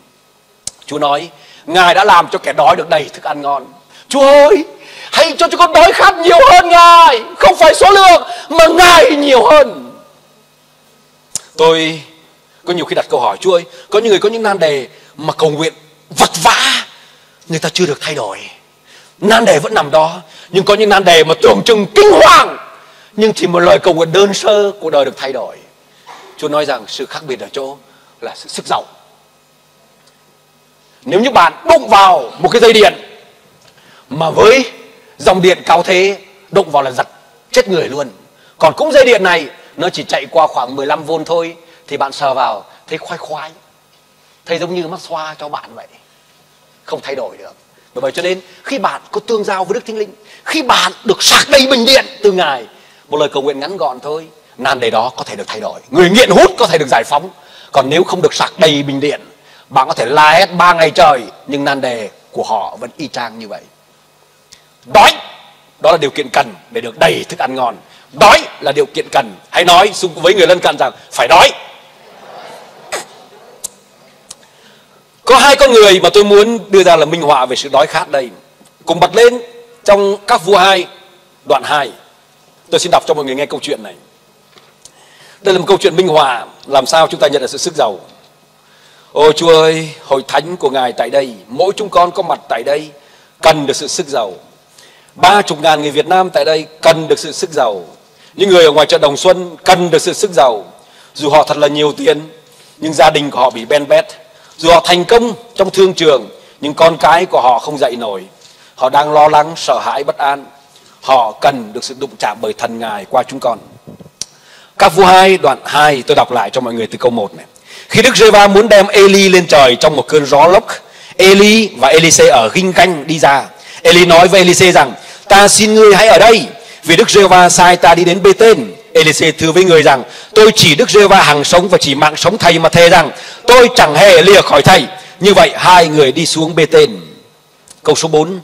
Chúa nói Ngài đã làm cho kẻ đói được đầy thức ăn ngon. Chúa ơi, hãy cho con đói khát nhiều hơn Ngài. Không phải số lượng mà Ngài nhiều hơn. Tôi có nhiều khi đặt câu hỏi, Chúa ơi, có những người có những nan đề mà cầu nguyện vật vã, người ta chưa được thay đổi. Nan đề vẫn nằm đó. Nhưng có những nan đề mà tưởng chừng kinh hoàng, nhưng chỉ một lời cầu nguyện đơn sơ, cuộc đời được thay đổi. Chúa nói rằng sự khác biệt ở chỗ là sự sức giàu. Nếu như bạn đụng vào một cái dây điện mà với dòng điện cao thế, đụng vào là giật chết người luôn. Còn cũng dây điện này, nó chỉ chạy qua khoảng 15V thôi, thì bạn sờ vào thấy khoái khoái, thấy giống như mát xoa cho bạn vậy. Không thay đổi được. Bởi vậy cho nên khi bạn có tương giao với Đức Thánh Linh, khi bạn được sạc đầy bình điện từ Ngài, một lời cầu nguyện ngắn gọn thôi, nan đề đó có thể được thay đổi. Người nghiện hút có thể được giải phóng. Còn nếu không được sạc đầy bình điện, bạn có thể la hét 3 ngày trời nhưng nan đề của họ vẫn y chang như vậy. Đói, đó là điều kiện cần để được đầy thức ăn ngon. Đói là điều kiện cần. Hãy nói với người lân cận rằng phải đói. Có hai con người mà tôi muốn đưa ra là minh họa về sự đói khát đây. Cùng bật lên trong Các Vua 2 đoạn 2. Tôi xin đọc cho mọi người nghe câu chuyện này. Đây là một câu chuyện minh họa làm sao chúng ta nhận được sự sức giàu. Ôi Chúa ơi, hội thánh của Ngài tại đây, mỗi chúng con có mặt tại đây cần được sự sức giàu. 30.000 người Việt Nam tại đây cần được sự sức giàu. Những người ở ngoài chợ Đồng Xuân cần được sự sức giàu. Dù họ thật là nhiều tiền nhưng gia đình của họ bị ben bét. Dù họ thành công trong thương trường nhưng con cái của họ không dậy nổi. Họ đang lo lắng, sợ hãi, bất an. Họ cần được sự đụng chạm bởi thần Ngài qua chúng con. Các Vua 2 đoạn 2, tôi đọc lại cho mọi người từ câu 1 này. Khi Đức Giê-hô-va muốn đem Eli lên trời trong một cơn gió lốc, Eli và Ê-li-sê ở Ghinh Ganh đi ra. Eli nói với Ê-li-sê rằng: "Ta xin ngươi hãy ở đây, vì Đức Giê-hô-va sai ta đi đến Bethel." Ê-li-sê thưa với người rằng: "Tôi chỉ Đức Giê-hô-va hàng sống và chỉ mạng sống thầy mà thề rằng tôi chẳng hề lìa khỏi thầy." Như vậy hai người đi xuống Bethel. Câu số 4.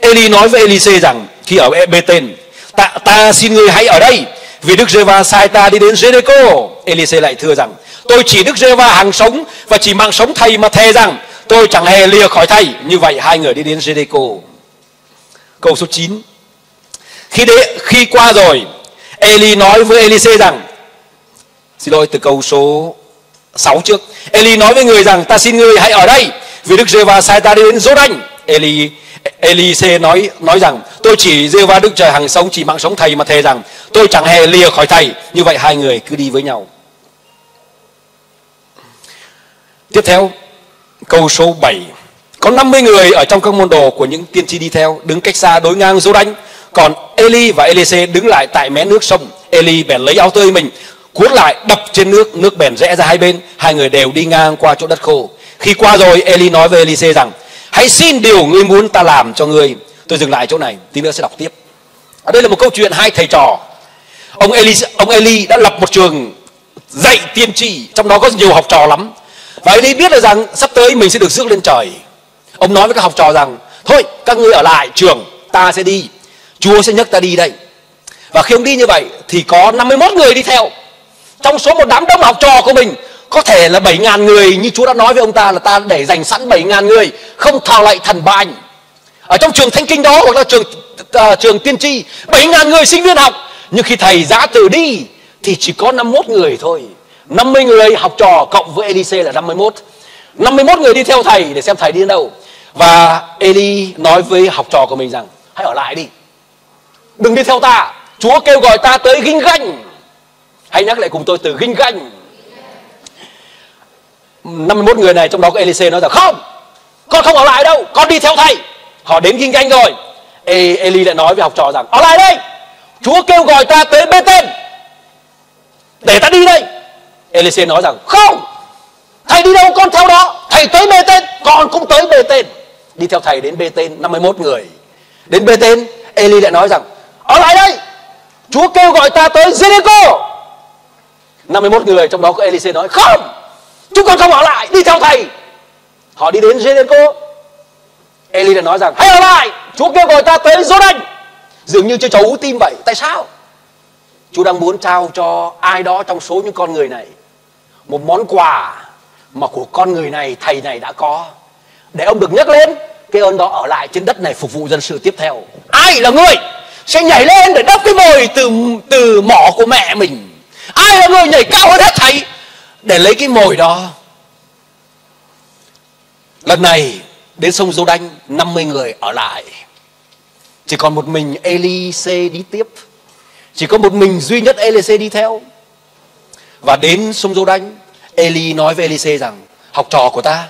Eli nói với Ê-li-sê rằng khi ở Bethel: "Ta xin ngươi hãy ở đây, vì Đức Giê-hô-va sai ta đi đến Jericho." Ê-li-sê lại thưa rằng: "Tôi chỉ Đức Giê-hô-va hàng sống và chỉ mạng sống thầy mà thề rằng tôi chẳng hề lìa khỏi thầy." Như vậy hai người đi đến Jericho. Câu số 9. Khi qua rồi, Eli nói với Ê-li-sê rằng, xin lỗi, từ câu số 6 trước. Eli nói với người rằng: "Ta xin ngươi hãy ở đây, vì Đức Giê-hô-va sai ta đi đến Jordan." Ê-li-sê nói rằng: "Tôi chỉ Giê-hô-va Đức Trời hằng sống, chỉ mạng sống thầy mà thề rằng tôi chẳng hề lìa khỏi thầy." Như vậy hai người cứ đi với nhau. Tiếp theo, câu số 7. Có 50 người ở trong các môn đồ của những tiên tri đi theo, đứng cách xa đối ngang Jordan. Còn Eli và Ê-li-sê đứng lại tại mé nước sông. Eli bèn lấy áo tơi mình cuốn lại, đập trên nước, nước bèn rẽ ra hai bên. Hai người đều đi ngang qua chỗ đất khô. Khi qua rồi, Eli nói với Ê-li-sê rằng: "Hãy xin điều ngươi muốn ta làm cho ngươi." Tôi dừng lại chỗ này, tí nữa sẽ đọc tiếp. Ở đây là một câu chuyện hai thầy trò. Ông Eli đã lập một trường dạy tiên tri, trong đó có nhiều học trò lắm. Và Eli biết là rằng sắp tới mình sẽ được rước lên trời. Ông nói với các học trò rằng: "Thôi, các ngươi ở lại trường, ta sẽ đi. Chúa sẽ nhắc ta đi đây." Và khi ông đi như vậy thì có 51 người đi theo. Trong số một đám đông học trò của mình, có thể là 7.000 người, như Chúa đã nói với ông ta là ta để dành sẵn 7.000 người không thờ lạy thần Ba Anh. Ở trong trường Thánh Kinh đó, hoặc là trường tiên tri, 7.000 người sinh viên học. Nhưng khi thầy giã từ đi thì chỉ có 51 người thôi. 50 người học trò cộng với Ê-li-sê là 51. 51 người đi theo thầy để xem thầy đi đến đâu. Và Eli nói với học trò của mình rằng: "Hãy ở lại đi, đừng đi theo ta. Chúa kêu gọi ta tới Ghinh Ganh." Hãy nhắc lại cùng tôi từ Ghinh Ganh. 51 người này, trong đó có Ê-li-sê, nói rằng: "Không, con không ở lại đâu, con đi theo thầy." Họ đến Ghinh Ganh rồi, Eli lại nói với học trò rằng: "Ở lại đây, Chúa kêu gọi ta tới Bê-tên, để ta đi đây." Ê-li-sê nói rằng: "Không, thầy đi đâu con theo đó. Thầy tới Bê-tên, con cũng tới Bê-tên." Đi theo thầy đến Bê-tên, 51 người. Đến Bê-tên, Eli lại nói rằng: "Ở lại đây, Chúa kêu gọi ta tới Jericho." 51 người, trong đó có Ê-li-sê, nói: "Không, chúng con không ở lại, đi theo thầy." Họ đi đến Jericho. Eli lại nói rằng: "Hãy ở lại, Chúa kêu gọi ta tới Jordan." Dường như chơi trò ú tim vậy. Tại sao? Chúa đang muốn trao cho ai đó trong số những con người này một món quà mà của con người này, thầy này đã có, để ông được nhắc lên cái ơn đó, ở lại trên đất này phục vụ dân sự tiếp theo. Ai là người sẽ nhảy lên để đắp cái mồi từ mỏ của mẹ mình? Ai là người nhảy cao hơn hết thầy để lấy cái mồi đó? Lần này đến sông Giô-đanh, 50 người ở lại, chỉ còn một mình Ê-li-sê đi tiếp. Chỉ có một mình duy nhất Ê-li-sê đi theo. Và đến sông Giô-đanh, Eli nói với Ê-li-sê rằng: "Học trò của ta,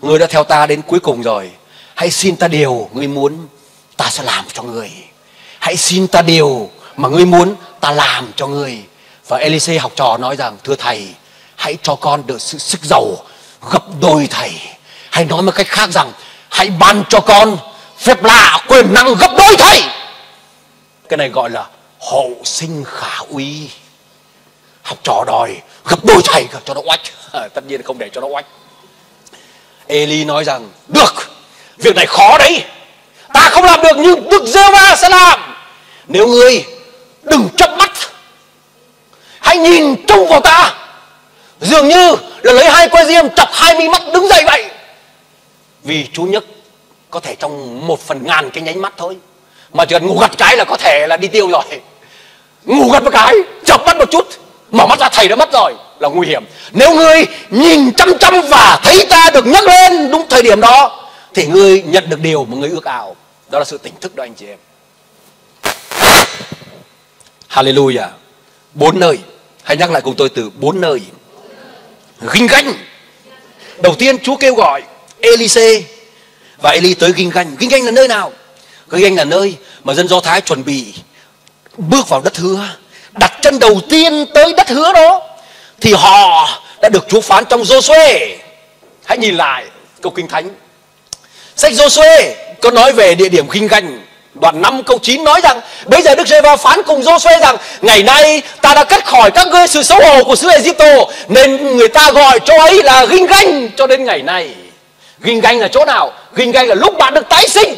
ngươi đã theo ta đến cuối cùng rồi. Hãy xin ta điều ngươi muốn, ta sẽ làm cho ngươi. Hãy xin ta điều mà ngươi muốn, ta làm cho ngươi." Và Ê-li-sê học trò nói rằng: "Thưa thầy, hãy cho con được sự sức giàu gấp đôi thầy. Hay nói một cách khác rằng, hãy ban cho con phép lạ quyền năng gấp đôi thay. Cái này gọi là hậu sinh khả úy. Học trò đòi gấp đôi thầy cho nó oách. Tất nhiên không để cho nó oách. Eli nói rằng, được, việc này khó đấy, ta không làm được nhưng Đức Giê-hô-va sẽ làm. Nếu ngươi đừng chớp mắt, hãy nhìn trông vào ta, dường như là lấy hai que diêm chọc hai mi mắt đứng dậy vậy. Vì chú nhức có thể trong 1/1000 cái nháy mắt thôi, mà chỉ cần ngủ gật cái là có thể là đi tiêu rồi. Ngủ gật một cái, chọc mắt một chút, mở mắt ra thầy đã mất rồi, là nguy hiểm. Nếu ngươi nhìn chăm chăm và thấy ta được nhắc lên đúng thời điểm đó, thì ngươi nhận được điều mà ngươi ước ao. Đó là sự tỉnh thức đó anh chị em. Hallelujah. 4 nơi. Hãy nhắc lại cùng tôi từ 4 nơi. Ghinh Ganh. Đầu tiên Chúa kêu gọi Ê-li-sê và Eli tới Ghinh Ganh. Ghinh Ganh là nơi nào? Ghinh Ganh là nơi mà dân Do Thái chuẩn bị bước vào đất hứa. Đặt chân đầu tiên tới đất hứa đó thì họ đã được Chúa phán trong Joshua. Hãy nhìn lại câu Kinh Thánh. Sách Joshua có nói về địa điểm Ghinh Ganh. Đoạn 5 câu 9 nói rằng, bây giờ Đức Giê-hô-va phán cùng Joshua rằng, ngày nay ta đã cắt khỏi các ngươi sự xấu hổ của xứ Ai-cập, nên người ta gọi chỗ ấy là Ghinh Ganh cho đến ngày nay. Ghinh Ganh là chỗ nào? Ghinh Ganh là lúc bạn được tái sinh.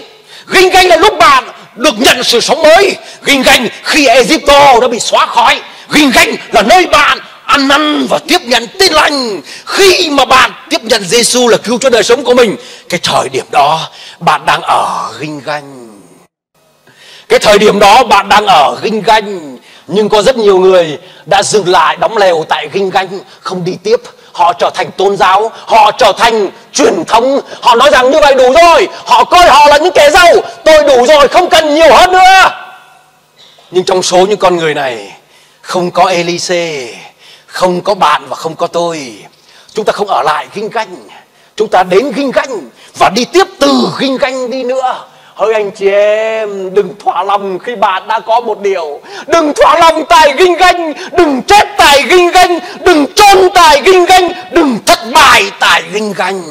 Ghinh Ganh là lúc bạn được nhận sự sống mới. Ghinh Ganh khi Ai-cập đã bị xóa khỏi. Ghinh Ganh là nơi bạn ăn năn và tiếp nhận tin lành. Khi mà bạn tiếp nhận Giê-xu là cứu Chúa đời sống của mình, cái thời điểm đó bạn đang ở Ghinh Ganh. Cái thời điểm đó bạn đang ở Ghinh Ganh. Nhưng có rất nhiều người đã dừng lại đóng lều tại Ghinh Ganh, không đi tiếp. Họ trở thành tôn giáo, họ trở thành truyền thống. Họ nói rằng như vậy đủ rồi. Họ coi họ là những kẻ giàu. Tôi đủ rồi, không cần nhiều hơn nữa. Nhưng trong số những con người này không có Ê-li-sê, không có bạn và không có tôi. Chúng ta không ở lại Ghinh Ganh, chúng ta đến Ghinh Ganh và đi tiếp từ Ghinh Ganh đi nữa. Hỡi anh chị em, đừng thỏa lòng khi bạn đã có một điều. Đừng thỏa lòng tại Ghinh Ganh, đừng chết tại Ghinh Ganh, đừng chôn tại Ghinh Ganh, đừng thất bại tại Ghinh Ganh.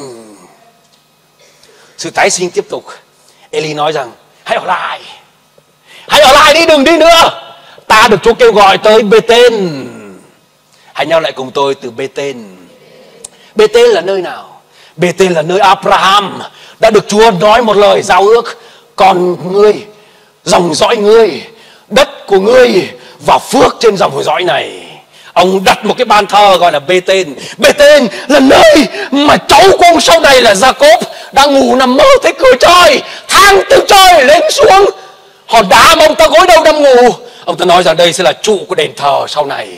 Sự tái sinh tiếp tục. Eli nói rằng, hãy ở lại. Hãy ở lại đi, đừng đi nữa. Ta được Chúa kêu gọi tới Bethel. Hãy nhau lại cùng tôi từ Bethel. Bethel là nơi nào? Bethel là nơi Abraham đã được Chúa nói một lời giao ước. Còn ngươi, dòng dõi ngươi, đất của ngươi và phước trên dòng dõi này. Ông đặt một cái bàn thờ gọi là Bethel. Bethel là nơi mà cháu của ông sau này là Gia-cốp đang ngủ nằm mơ thấy cửa trời, thang từ trời lên xuống. Họ đá ông ta gối đầu nằm ngủ. Ông ta nói rằng đây sẽ là trụ của đền thờ sau này.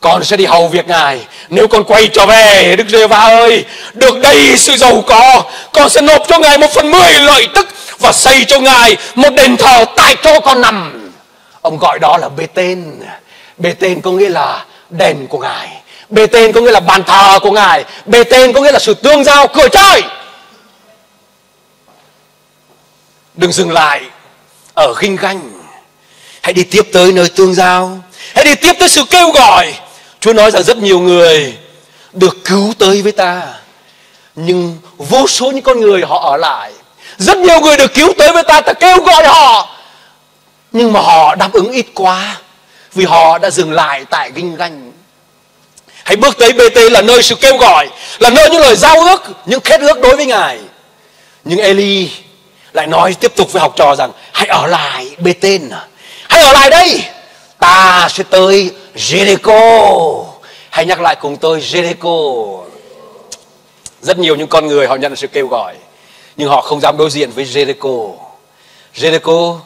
Con sẽ đi hầu việc Ngài. Nếu con quay trở về, Đức Giê-hô-va ơi, được đầy sự giàu có, con sẽ nộp cho Ngài 1/10 lợi tức và xây cho Ngài một đền thờ tại chỗ con nằm. Ông gọi đó là Bethel. Bethel có nghĩa là đền của Ngài. Bethel có nghĩa là bàn thờ của Ngài. Bethel có nghĩa là sự tương giao cửa trời. Đừng dừng lại ở Ghinh Ganh. Hãy đi tiếp tới nơi tương giao. Hãy đi tiếp tới sự kêu gọi. Chúa nói rằng rất nhiều người được cứu tới với ta, nhưng vô số những con người họ ở lại. Rất nhiều người được cứu tới với ta, ta kêu gọi họ, nhưng mà họ đáp ứng ít quá, vì họ đã dừng lại tại Ghinh Ganh. Hãy bước tới BT là nơi sự kêu gọi, là nơi những lời giao ước, những khế ước đối với Ngài. Nhưng Eli lại nói tiếp tục với học trò rằng, hãy ở lại BT, hãy ở lại đây, ta sẽ tới Jericho. Hãy nhắc lại cùng tôi Jericho. Rất nhiều những con người họ nhận sự kêu gọi, nhưng họ không dám đối diện với Jericho. Jericho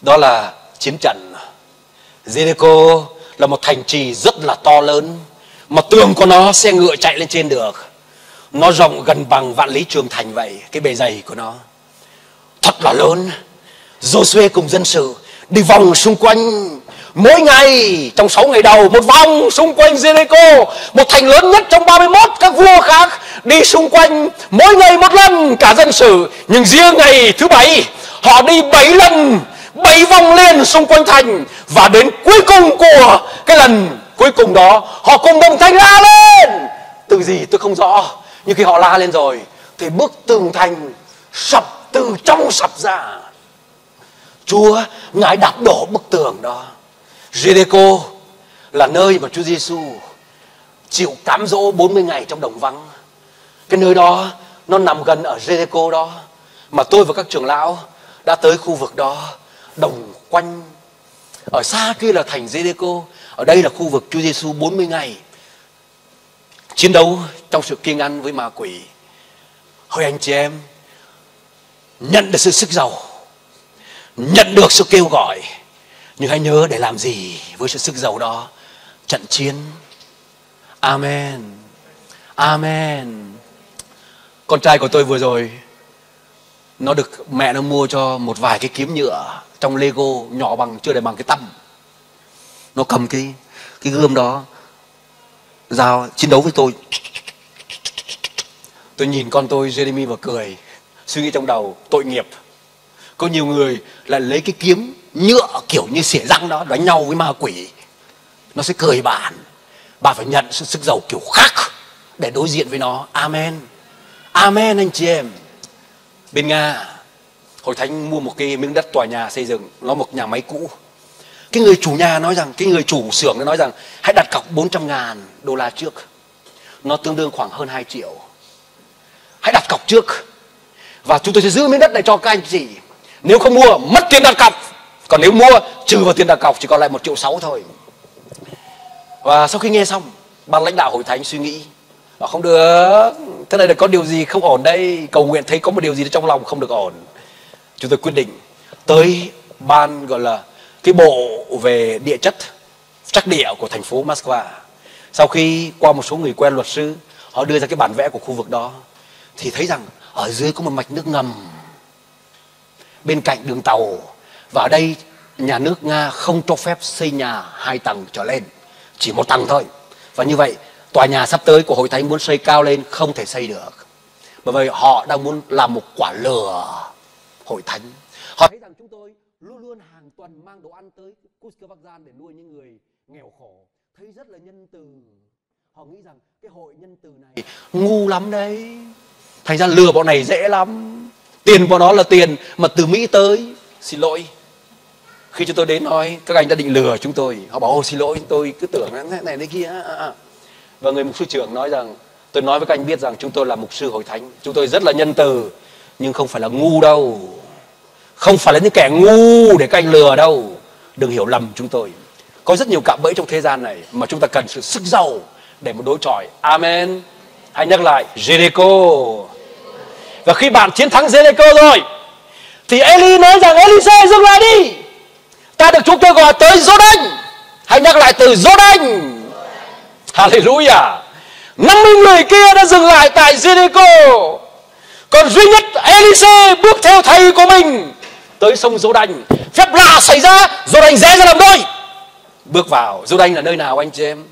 đó là chiến trận. Jericho là một thành trì rất là to lớn, mà tường của nó xe ngựa chạy lên trên được. Nó rộng gần bằng vạn lý trường thành vậy, cái bề dày của nó thật là lớn. Joshua cùng dân sự đi vòng xung quanh. Mỗi ngày trong 6 ngày đầu, một vòng xung quanh Jericho, một thành lớn nhất trong 31 các vua khác, đi xung quanh mỗi ngày một lần cả dân sự. Nhưng riêng ngày thứ 7 họ đi 7 lần, 7 vòng liền xung quanh thành. Và đến cuối cùng của cái lần cuối cùng đó, họ cùng đồng thanh la lên. Từ gì tôi không rõ, nhưng khi họ la lên rồi thì bức tường thành sập từ trong sập ra. Chúa ngài đạp đổ bức tường đó. Jericho là nơi mà Chúa Giêsu chịu cám dỗ 40 ngày trong đồng vắng. Cái nơi đó nó nằm gần ở Jericho đó, mà tôi và các trưởng lão đã tới khu vực đó, đồng quanh. Ở xa kia là thành Jericho, ở đây là khu vực Chúa Giêsu 40 ngày chiến đấu trong sự kiêng ăn với ma quỷ. Hỡi anh chị em, nhận được sự sức giàu, nhận được sự kêu gọi, nhưng hãy nhớ để làm gì với sự sức giàu đó? Trận chiến. Amen. Amen. Con trai của tôi vừa rồi, nó được mẹ nó mua cho một vài cái kiếm nhựa trong Lego nhỏ bằng, chưa đầy bằng cái tăm. Nó cầm cái gươm đó giao chiến đấu với tôi. Tôi nhìn con tôi Jeremy và cười, suy nghĩ trong đầu tội nghiệp. Có nhiều người là lấy cái kiếm nhựa kiểu như xỉa răng đó đánh nhau với ma quỷ, nó sẽ cười bạn. Bạn phải nhận sự sức giàu kiểu khác để đối diện với nó. Amen. Amen anh chị em. Bên Nga, Hội Thánh mua một cái miếng đất tòa nhà xây dựng, nó một nhà máy cũ. Cái người chủ nhà nói rằng, cái người chủ xưởng nó nói rằng hãy đặt cọc 400.000 đô la trước. Nó tương đương khoảng hơn 2 triệu. Hãy đặt cọc trước và chúng tôi sẽ giữ miếng đất này cho các anh chị. Nếu không mua, mất tiền đặt cọc. Còn nếu mua, trừ vào tiền đặt cọc chỉ còn lại 1,6 triệu thôi. Và sau khi nghe xong, ban lãnh đạo Hội Thánh suy nghĩ, không được, thế này là có điều gì không ổn đây. Cầu nguyện thấy có một điều gì trong lòng không được ổn. Chúng tôi quyết định tới ban gọi là cái bộ về địa chất, trắc địa của thành phố Moscow. Sau khi qua một số người quen luật sư, họ đưa ra cái bản vẽ của khu vực đó, thì thấy rằng ở dưới có một mạch nước ngầm bên cạnh đường tàu. Và ở đây nhà nước Nga không cho phép xây nhà 2 tầng trở lên, chỉ 1 tầng thôi. Và như vậy tòa nhà sắp tới của Hội Thánh muốn xây cao lên không thể xây được, bởi vì họ đang muốn làm một quả lừa Hội Thánh. Họ thấy rằng chúng tôi luôn luôn hàng tuần mang đồ ăn tới Uzbekistan để nuôi những người nghèo khổ, thấy rất là nhân từ. Họ nghĩ rằng cái hội nhân từ này ngu lắm đấy, thành ra lừa bọn này dễ lắm. Tiền bọn nó là tiền mà từ Mỹ tới. Xin lỗi, khi chúng tôi đến nói các anh đã định lừa chúng tôi, họ bảo xin lỗi, tôi cứ tưởng thế này thế kia. Và người mục sư trưởng nói rằng, tôi nói với các anh biết rằng chúng tôi là mục sư Hội Thánh, chúng tôi rất là nhân từ, nhưng không phải là ngu đâu, không phải là những kẻ ngu để các anh lừa đâu. Đừng hiểu lầm chúng tôi. Có rất nhiều cạm bẫy trong thế gian này mà chúng ta cần sự sức giàu để mà đối chọi. Amen. Hãy nhắc lại Jericho. Và khi bạn chiến thắng Jericho rồi thì Eli nói rằng, Ê-li-sê dừng lại đi, ta được chúng tôi gọi tới Jordan. Hãy nhắc lại từ Jordan. Hallelujah. 50 người kia đã dừng lại tại Jericho, còn duy nhất Ê-li-sê bước theo thầy của mình tới sông Jordan. Phép lạ xảy ra, Jordan rẽ ra làm đôi, bước vào. Jordan là nơi nào anh chị em?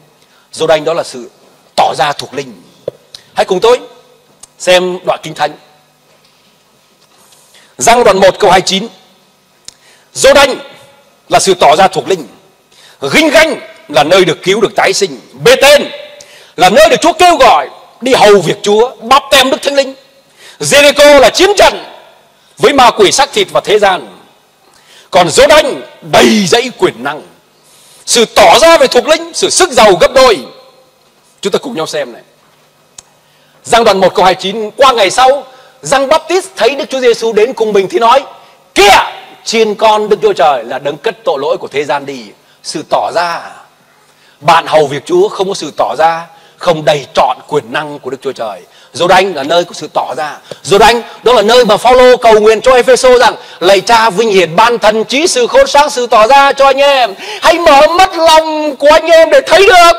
Jordan đó là sự tỏ ra thuộc linh. Hãy cùng tôi xem đoạn Kinh Thánh Giăng đoạn 1 câu 29. Jordan là sự tỏ ra thuộc linh. Ghinh Ganh là nơi được cứu, được tái sinh. Bethel là nơi được Chúa kêu gọi đi hầu việc Chúa, báp tem Đức Thánh Linh. Jericho là chiến trận với ma quỷ, xác thịt và thế gian. Còn Jordan đầy dẫy quyền năng, sự tỏ ra về thuộc linh, sự sức giàu gấp đôi. Chúng ta cùng nhau xem này. Giăng đoạn 1 câu 29. Qua ngày sau, Giăng Báp-tít thấy Đức Chúa Giêsu đến cùng mình thì nói: Kia, chiên con Đức Chúa Trời là đấng cất tội lỗi của thế gian đi. Sự tỏ ra. Bạn hầu việc Chúa không có sự tỏ ra, không đầy trọn quyền năng của Đức Chúa Trời. Giô-đanh là nơi có sự tỏ ra. Giô-đanh đó là nơi mà Phao-lô cầu nguyện cho Ê-phê-sô rằng: Lạy Cha vinh hiển ban thần trí, sự khôn sáng, sự tỏ ra cho anh em. Hãy mở mắt lòng của anh em để thấy được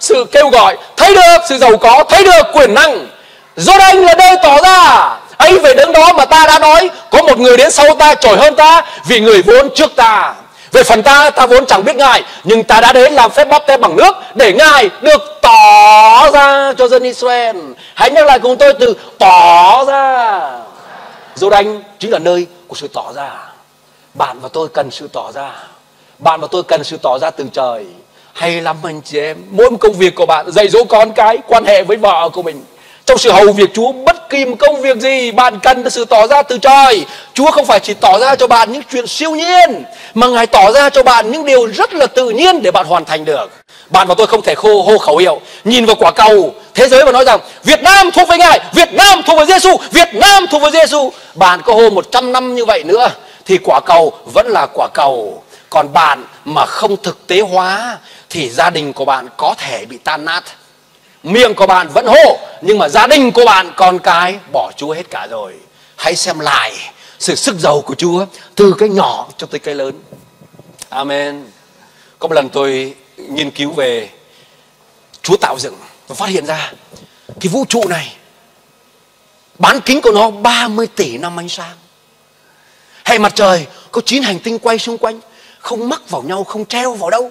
sự kêu gọi, thấy được sự giàu có, thấy được quyền năng. Giô-đanh là nơi tỏ ra. Ấy về đấng đó mà ta đã nói, có một người đến sau ta trỗi hơn ta, vì người vốn trước ta. Về phần ta, ta vốn chẳng biết Ngài, nhưng ta đã đến làm phép báp têm bằng nước để Ngài được tỏ ra cho dân Israel. Hãy nhắc lại cùng tôi từ tỏ ra. Giô-đanh chính là nơi của sự tỏ ra. Bạn và tôi cần sự tỏ ra. Bạn và tôi cần sự tỏ ra từ trời. Hay lắm anh chị em. Mỗi một công việc của bạn, dạy dỗ con cái, quan hệ với vợ của mình, Trong sự hầu việc Chúa, bất kỳ một công việc gì bạn cần sự tỏ ra từ trời. Chúa không phải chỉ tỏ ra cho bạn những chuyện siêu nhiên, mà Ngài tỏ ra cho bạn những điều rất là tự nhiên để bạn hoàn thành được. Bạn và tôi không thể hô khẩu hiệu, nhìn vào quả cầu thế giới và nói rằng Việt Nam thuộc về Ngài, Việt Nam thuộc về Giê-xu, Việt Nam thuộc về Giê-xu. Bạn có hô 100 năm như vậy nữa thì quả cầu vẫn là quả cầu. Còn bạn mà không thực tế hóa thì gia đình của bạn có thể bị tan nát. Miệng của bạn vẫn hô, nhưng mà gia đình của bạn, con cái bỏ Chúa hết cả rồi. Hãy xem lại sự sức giàu của Chúa từ cái nhỏ cho tới cái lớn. Amen. Có một lần tôi nghiên cứu về Chúa tạo dựng và phát hiện ra cái vũ trụ này, bán kính của nó 30 tỷ năm ánh sáng. Hệ mặt trời có 9 hành tinh quay xung quanh, không mắc vào nhau, không treo vào đâu.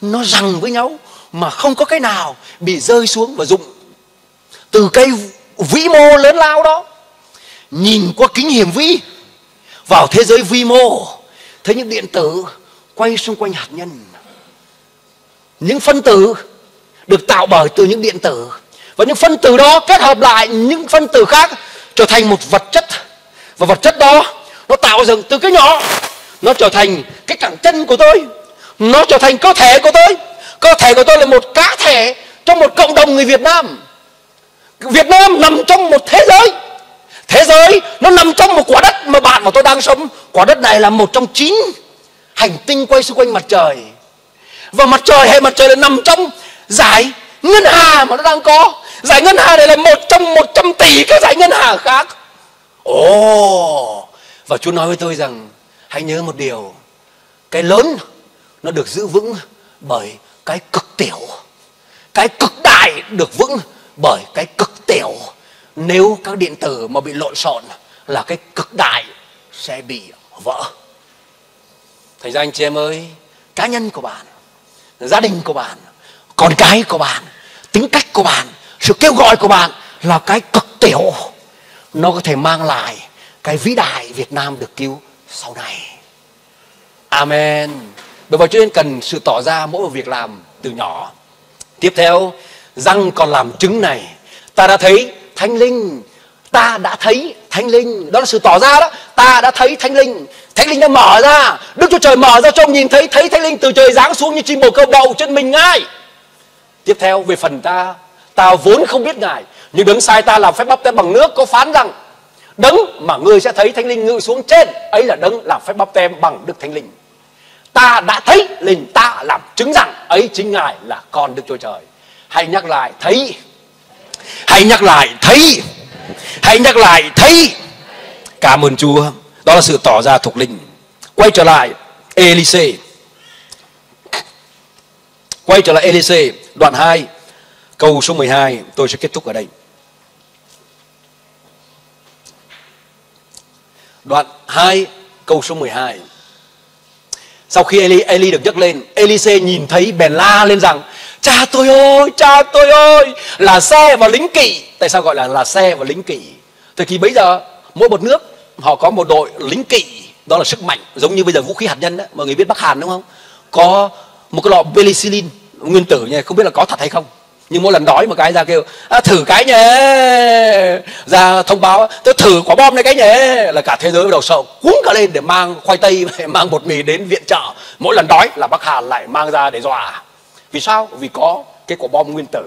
Nó giằng với nhau mà không có cái nào bị rơi xuống và rụng. Từ cái vĩ mô lớn lao đó, nhìn qua kính hiển vi vào thế giới vi mô, thấy những điện tử quay xung quanh hạt nhân, những phân tử được tạo bởi từ những điện tử, và những phân tử đó kết hợp lại những phân tử khác trở thành một vật chất. Và vật chất đó nó tạo dựng từ cái nhỏ, nó trở thành cái cẳng chân của tôi, nó trở thành cơ thể của tôi. Cơ thể của tôi là một cá thể trong một cộng đồng người Việt Nam. Việt Nam nằm trong một thế giới. Thế giới nó nằm trong một quả đất mà bạn và tôi đang sống. Quả đất này là một trong 9 hành tinh quay xung quanh mặt trời. Và mặt trời, hệ mặt trời là nằm trong giải ngân hà mà nó đang có. Giải ngân hà này là một trong 100 tỷ các giải ngân hà khác. Ồ, và Chúa nói với tôi rằng hãy nhớ một điều, cái lớn nó được giữ vững bởi cái cực tiểu, cái cực đại được vững bởi cái cực tiểu. Nếu các điện tử mà bị lộn xộn là cái cực đại sẽ bị vỡ. Thành ra anh chị em ơi, cá nhân của bạn, gia đình của bạn, con cái của bạn, tính cách của bạn, sự kêu gọi của bạn là cái cực tiểu. Nó có thể mang lại cái vĩ đại Việt Nam được cứu sau này. Amen. Bởi vậy cho nên cần sự tỏ ra mỗi một việc làm từ nhỏ. Tiếp theo, Giăng còn làm chứng này: ta đã thấy Thánh Linh. Đó là sự tỏ ra đó. Ta đã thấy Thánh Linh. Thánh Linh đã mở ra, Đức Chúa Trời mở ra cho ông nhìn thấy. Thấy Thánh Linh từ trời giáng xuống như chim bồ câu đậu trên mình Ngài. Tiếp theo, về phần ta vốn không biết Ngài, nhưng Đấng sai ta làm phép báp têm bằng nước có phán rằng Đấng mà ngươi sẽ thấy Thánh Linh ngự xuống trên ấy là Đấng làm phép báp têm bằng Đức Thánh Linh. Ta đã thấy Linh, ta làm chứng rằng ấy chính Ngài là con Đức Chúa Trời. Hãy nhắc lại thấy. Hãy nhắc lại thấy. Hãy nhắc lại thấy. Cảm ơn Chúa. Đó là sự tỏ ra thuộc linh. Quay trở lại Ê-li-sê. Đoạn 2 câu số 12. Tôi sẽ kết thúc ở đây. Đoạn 2 câu số 12. Sau khi Eli được nhấc lên, Ê-li-sê nhìn thấy bèn la lên rằng: Cha tôi ơi, cha tôi ơi, là xe và lính kỵ. Tại sao gọi là xe và lính kỵ? Thời kỳ bấy giờ, mỗi một nước họ có một đội lính kỵ. Đó là sức mạnh, giống như bây giờ vũ khí hạt nhân đó. Mọi người biết Bắc Hàn đúng không? Có một cái lọ penicillin nguyên tử nha, không biết là có thật hay không, nhưng mỗi lần đói một cái ra kêu thử cái nhé, ra thông báo tôi thử quả bom này cái nhé, là cả thế giới bắt đầu sợ cuống cả lên để mang khoai tây, mang bột mì đến viện trợ. Mỗi lần đói là Bắc Hàn lại mang ra để dọa. Vì sao? Vì có cái quả bom nguyên tử.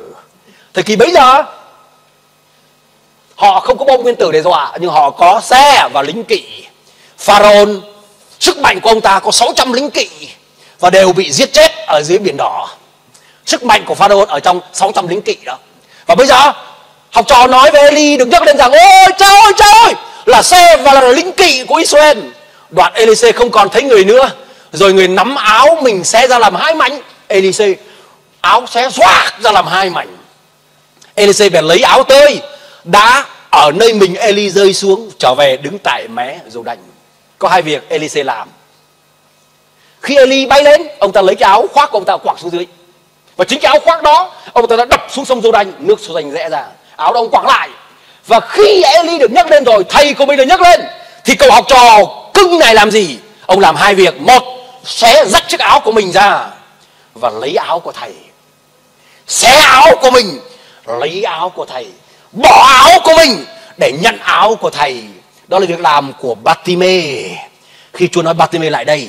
Thời kỳ bấy giờ họ không có bom nguyên tử để dọa, nhưng họ có xe và lính kỵ. Pharaoh, sức mạnh của ông ta có 600 lính kỵ và đều bị giết chết ở dưới biển đỏ. Sức mạnh của Pharaoh ở trong 600 lính kỵ đó. Và bây giờ học trò nói với Eli được nhắc lên rằng: Ôi cha ơi, cha ơi, là xe và là lính kỵ của Israel. Đoạn Ê-li-sê không còn thấy người nữa, rồi người nắm áo mình xé ra làm 2 mảnh. Ê-li-sê áo xé xoạc ra làm 2 mảnh. Ê-li-sê bèn lấy áo tơi đã ở nơi mình Eli rơi xuống, trở về đứng tại mé Jordan. Có 2 việc Ê-li-sê làm. Khi Eli bay lên, ông ta lấy cái áo khoác của ông ta quẳng xuống dưới. Và chính cái áo khoác đó ông ta đã đập xuống sông Jordan, nước Jordan rẽ ra. Áo đó ông quẳng lại. Và khi Eli được nhắc lên rồi, thầy của mình được nhắc lên, thì cậu học trò cưng này làm gì? Ông làm 2 việc. Một, xé rách chiếc áo của mình ra và lấy áo của thầy. Xé áo của mình, lấy áo của thầy. bỏ áo của mình để nhận áo của thầy. Đó là việc làm của Bát-ti-mê. Khi Chúa nói Bát-ti-mê lại đây,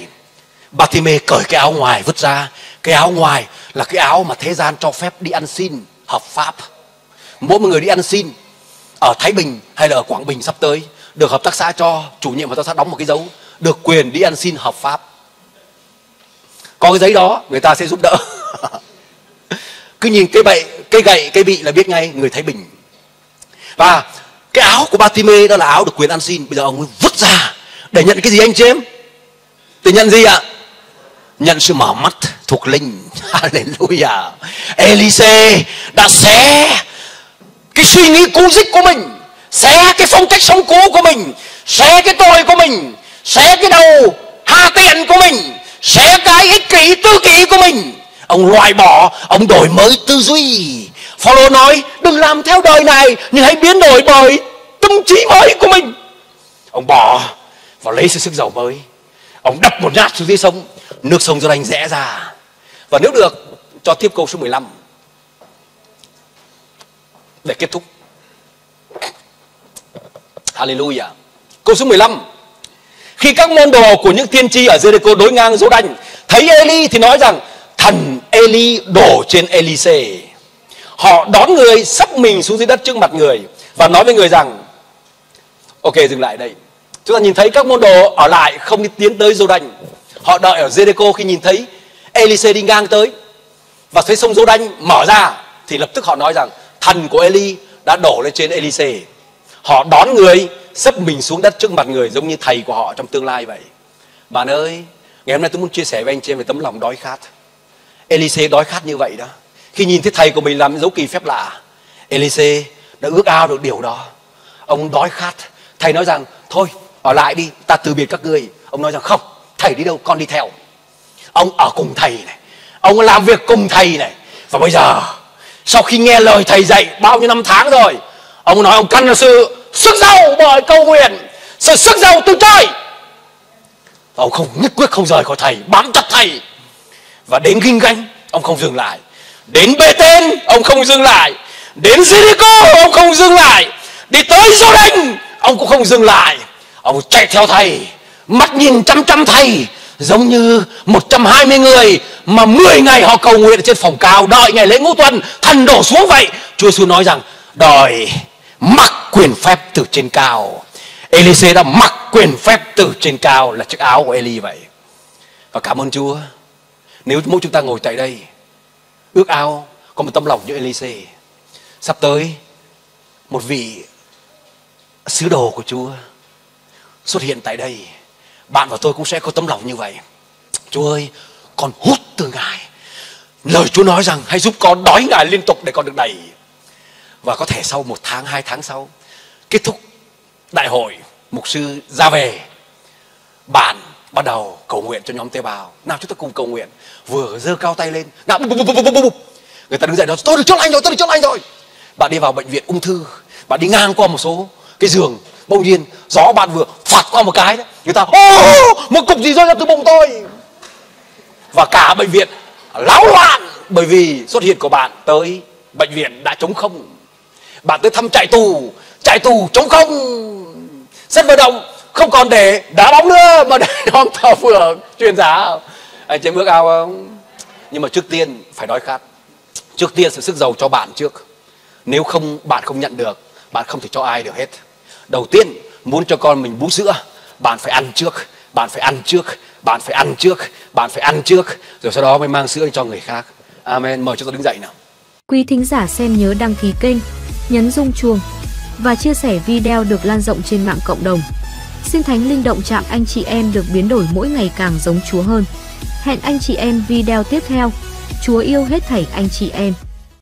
Bát-ti-mê cởi cái áo ngoài vứt ra. Cái áo ngoài là cái áo mà thế gian cho phép đi ăn xin hợp pháp. Mỗi một người đi ăn xin ở Thái Bình hay là ở Quảng Bình sắp tới, được hợp tác xã cho, chủ nhiệm hợp tác xã đóng một cái dấu, được quyền đi ăn xin hợp pháp. Có cái giấy đó người ta sẽ giúp đỡ. Cứ nhìn cái bậy, cái gậy, cái bị là biết ngay người Thái Bình. Và cái áo của Bát-ti-mê đó là áo được quyền ăn xin. Bây giờ ông ấy vứt ra để nhận cái gì anh chị em? Để nhận gì ạ? Nhận sự mở mắt thuộc linh. Hallelujah. Ê-li-sê đã xé cái suy nghĩ cũ dích của mình, xé cái phong cách sống cũ của mình, xé cái tôi của mình, xé cái đầu hà tiện của mình, xé cái ích kỷ tư kỷ của mình. Ông loại bỏ, ông đổi mới tư duy. Phao-lô nói đừng làm theo đời này, nhưng hãy biến đổi bởi tâm trí mới của mình. Ông bỏ và lấy sức giàu mới. Ông đập một nhát xuống dưới sông, nước sông Jordan rẽ ra. Và nếu được cho tiếp câu số 15 để kết thúc. Hallelujah. Câu số 15. Khi các môn đồ của những tiên tri ở Jericho đối ngang Jordan, thấy Eli thì nói rằng thần Eli đổ trên Ê-li-sê. Họ đón người sắp mình xuống dưới đất trước mặt người và nói với người rằng, ok, dừng lại đây. Chúng ta nhìn thấy các môn đồ ở lại không tiến tới Jordan. Họ đợi ở Jericho. Khi nhìn thấy Ê-li-sê đi ngang tới và thấy sông Jordan mở ra thì lập tức họ nói rằng thần của Eli đã đổ lên trên Ê-li-sê. Họ đón người sắp mình xuống đất trước mặt người, giống như thầy của họ trong tương lai vậy. Bạn ơi, ngày hôm nay tôi muốn chia sẻ với anh chị em về tấm lòng đói khát. Ê-li-sê đói khát như vậy đó. Khi nhìn thấy thầy của mình làm dấu kỳ phép lạ, Ê-li-sê đã ước ao được điều đó. Ông đói khát. Thầy nói rằng thôi ở lại đi, ta từ biệt các ngươi. Ông nói rằng không, thầy đi đâu con đi theo. Ông ở cùng thầy này, ông làm việc cùng thầy này. Và bây giờ sau khi nghe lời thầy dạy bao nhiêu năm tháng rồi, ông nói ông cần là sự sức giàu bởi cầu nguyện, sự sức giàu từ trời. Ông không, nhất quyết không rời khỏi thầy, bám chặt thầy. Và đến Ghinh Ganh ông không dừng lại, đến Bethel ông không dừng lại, đến Jericho ông không dừng lại, đi tới Jordan ông cũng không dừng lại. Ông chạy theo thầy, mắt nhìn chăm chăm thầy, giống như 120 người mà 10 ngày họ cầu nguyện trên phòng cao đợi ngày lễ ngũ tuần thần đổ xuống vậy. Chúa Giêsu nói rằng đòi mặc quyền phép từ trên cao. Ê-li-sê đã mặc quyền phép từ trên cao, là chiếc áo của Eli vậy. Và cảm ơn Chúa, nếu mỗi chúng ta ngồi tại đây ước ao có một tấm lòng như Ê-li-sê. Sắp tới một vị sứ đồ của Chúa xuất hiện tại đây, bạn và tôi cũng sẽ có tấm lòng như vậy. Chúa ơi, con hút từ Ngài. Lời Chúa nói rằng hãy giúp con đói Ngài liên tục để con được đầy. Và có thể sau 1 tháng, 2 tháng sau, kết thúc đại hội, mục sư ra về, bạn bắt đầu cầu nguyện cho nhóm tế bào. Nào chúng ta cùng cầu nguyện, vừa giơ cao tay lên, nào, người ta đứng dậy đó, tôi được chữa lành rồi, tôi được chữa lành rồi. Bạn đi vào bệnh viện ung thư, bạn đi ngang qua một số cái giường, bỗng nhiên gió bạn vừa phạt qua một cái, người ta một cục gì rơi ra từ bụng tôi. Và cả bệnh viện láo loạn bởi vì xuất hiện của bạn. Tới bệnh viện đã trống không. Bạn tới thăm trại tù trống không, sân vận động không còn để đá bóng nữa mà để nhóm thờ phượng truyền giáo. Anh chị ước ao không? Nhưng mà trước tiên phải đói khát. Trước tiên sự sức giàu cho bạn trước. Nếu không bạn không nhận được, bạn không thể cho ai được hết. Đầu tiên muốn cho con mình bú sữa, bạn phải ăn trước, bạn phải ăn trước, bạn phải ăn trước, bạn phải ăn trước, rồi sau đó mới mang sữa cho người khác. Amen. Mời chúng ta đứng dậy nào. Quý thính giả xem nhớ đăng ký kênh, nhấn rung chuông và chia sẻ video được lan rộng trên mạng cộng đồng. Xin Thánh Linh động chạm anh chị em được biến đổi mỗi ngày càng giống Chúa hơn. Hẹn anh chị em video tiếp theo. Chúa yêu hết thảy anh chị em.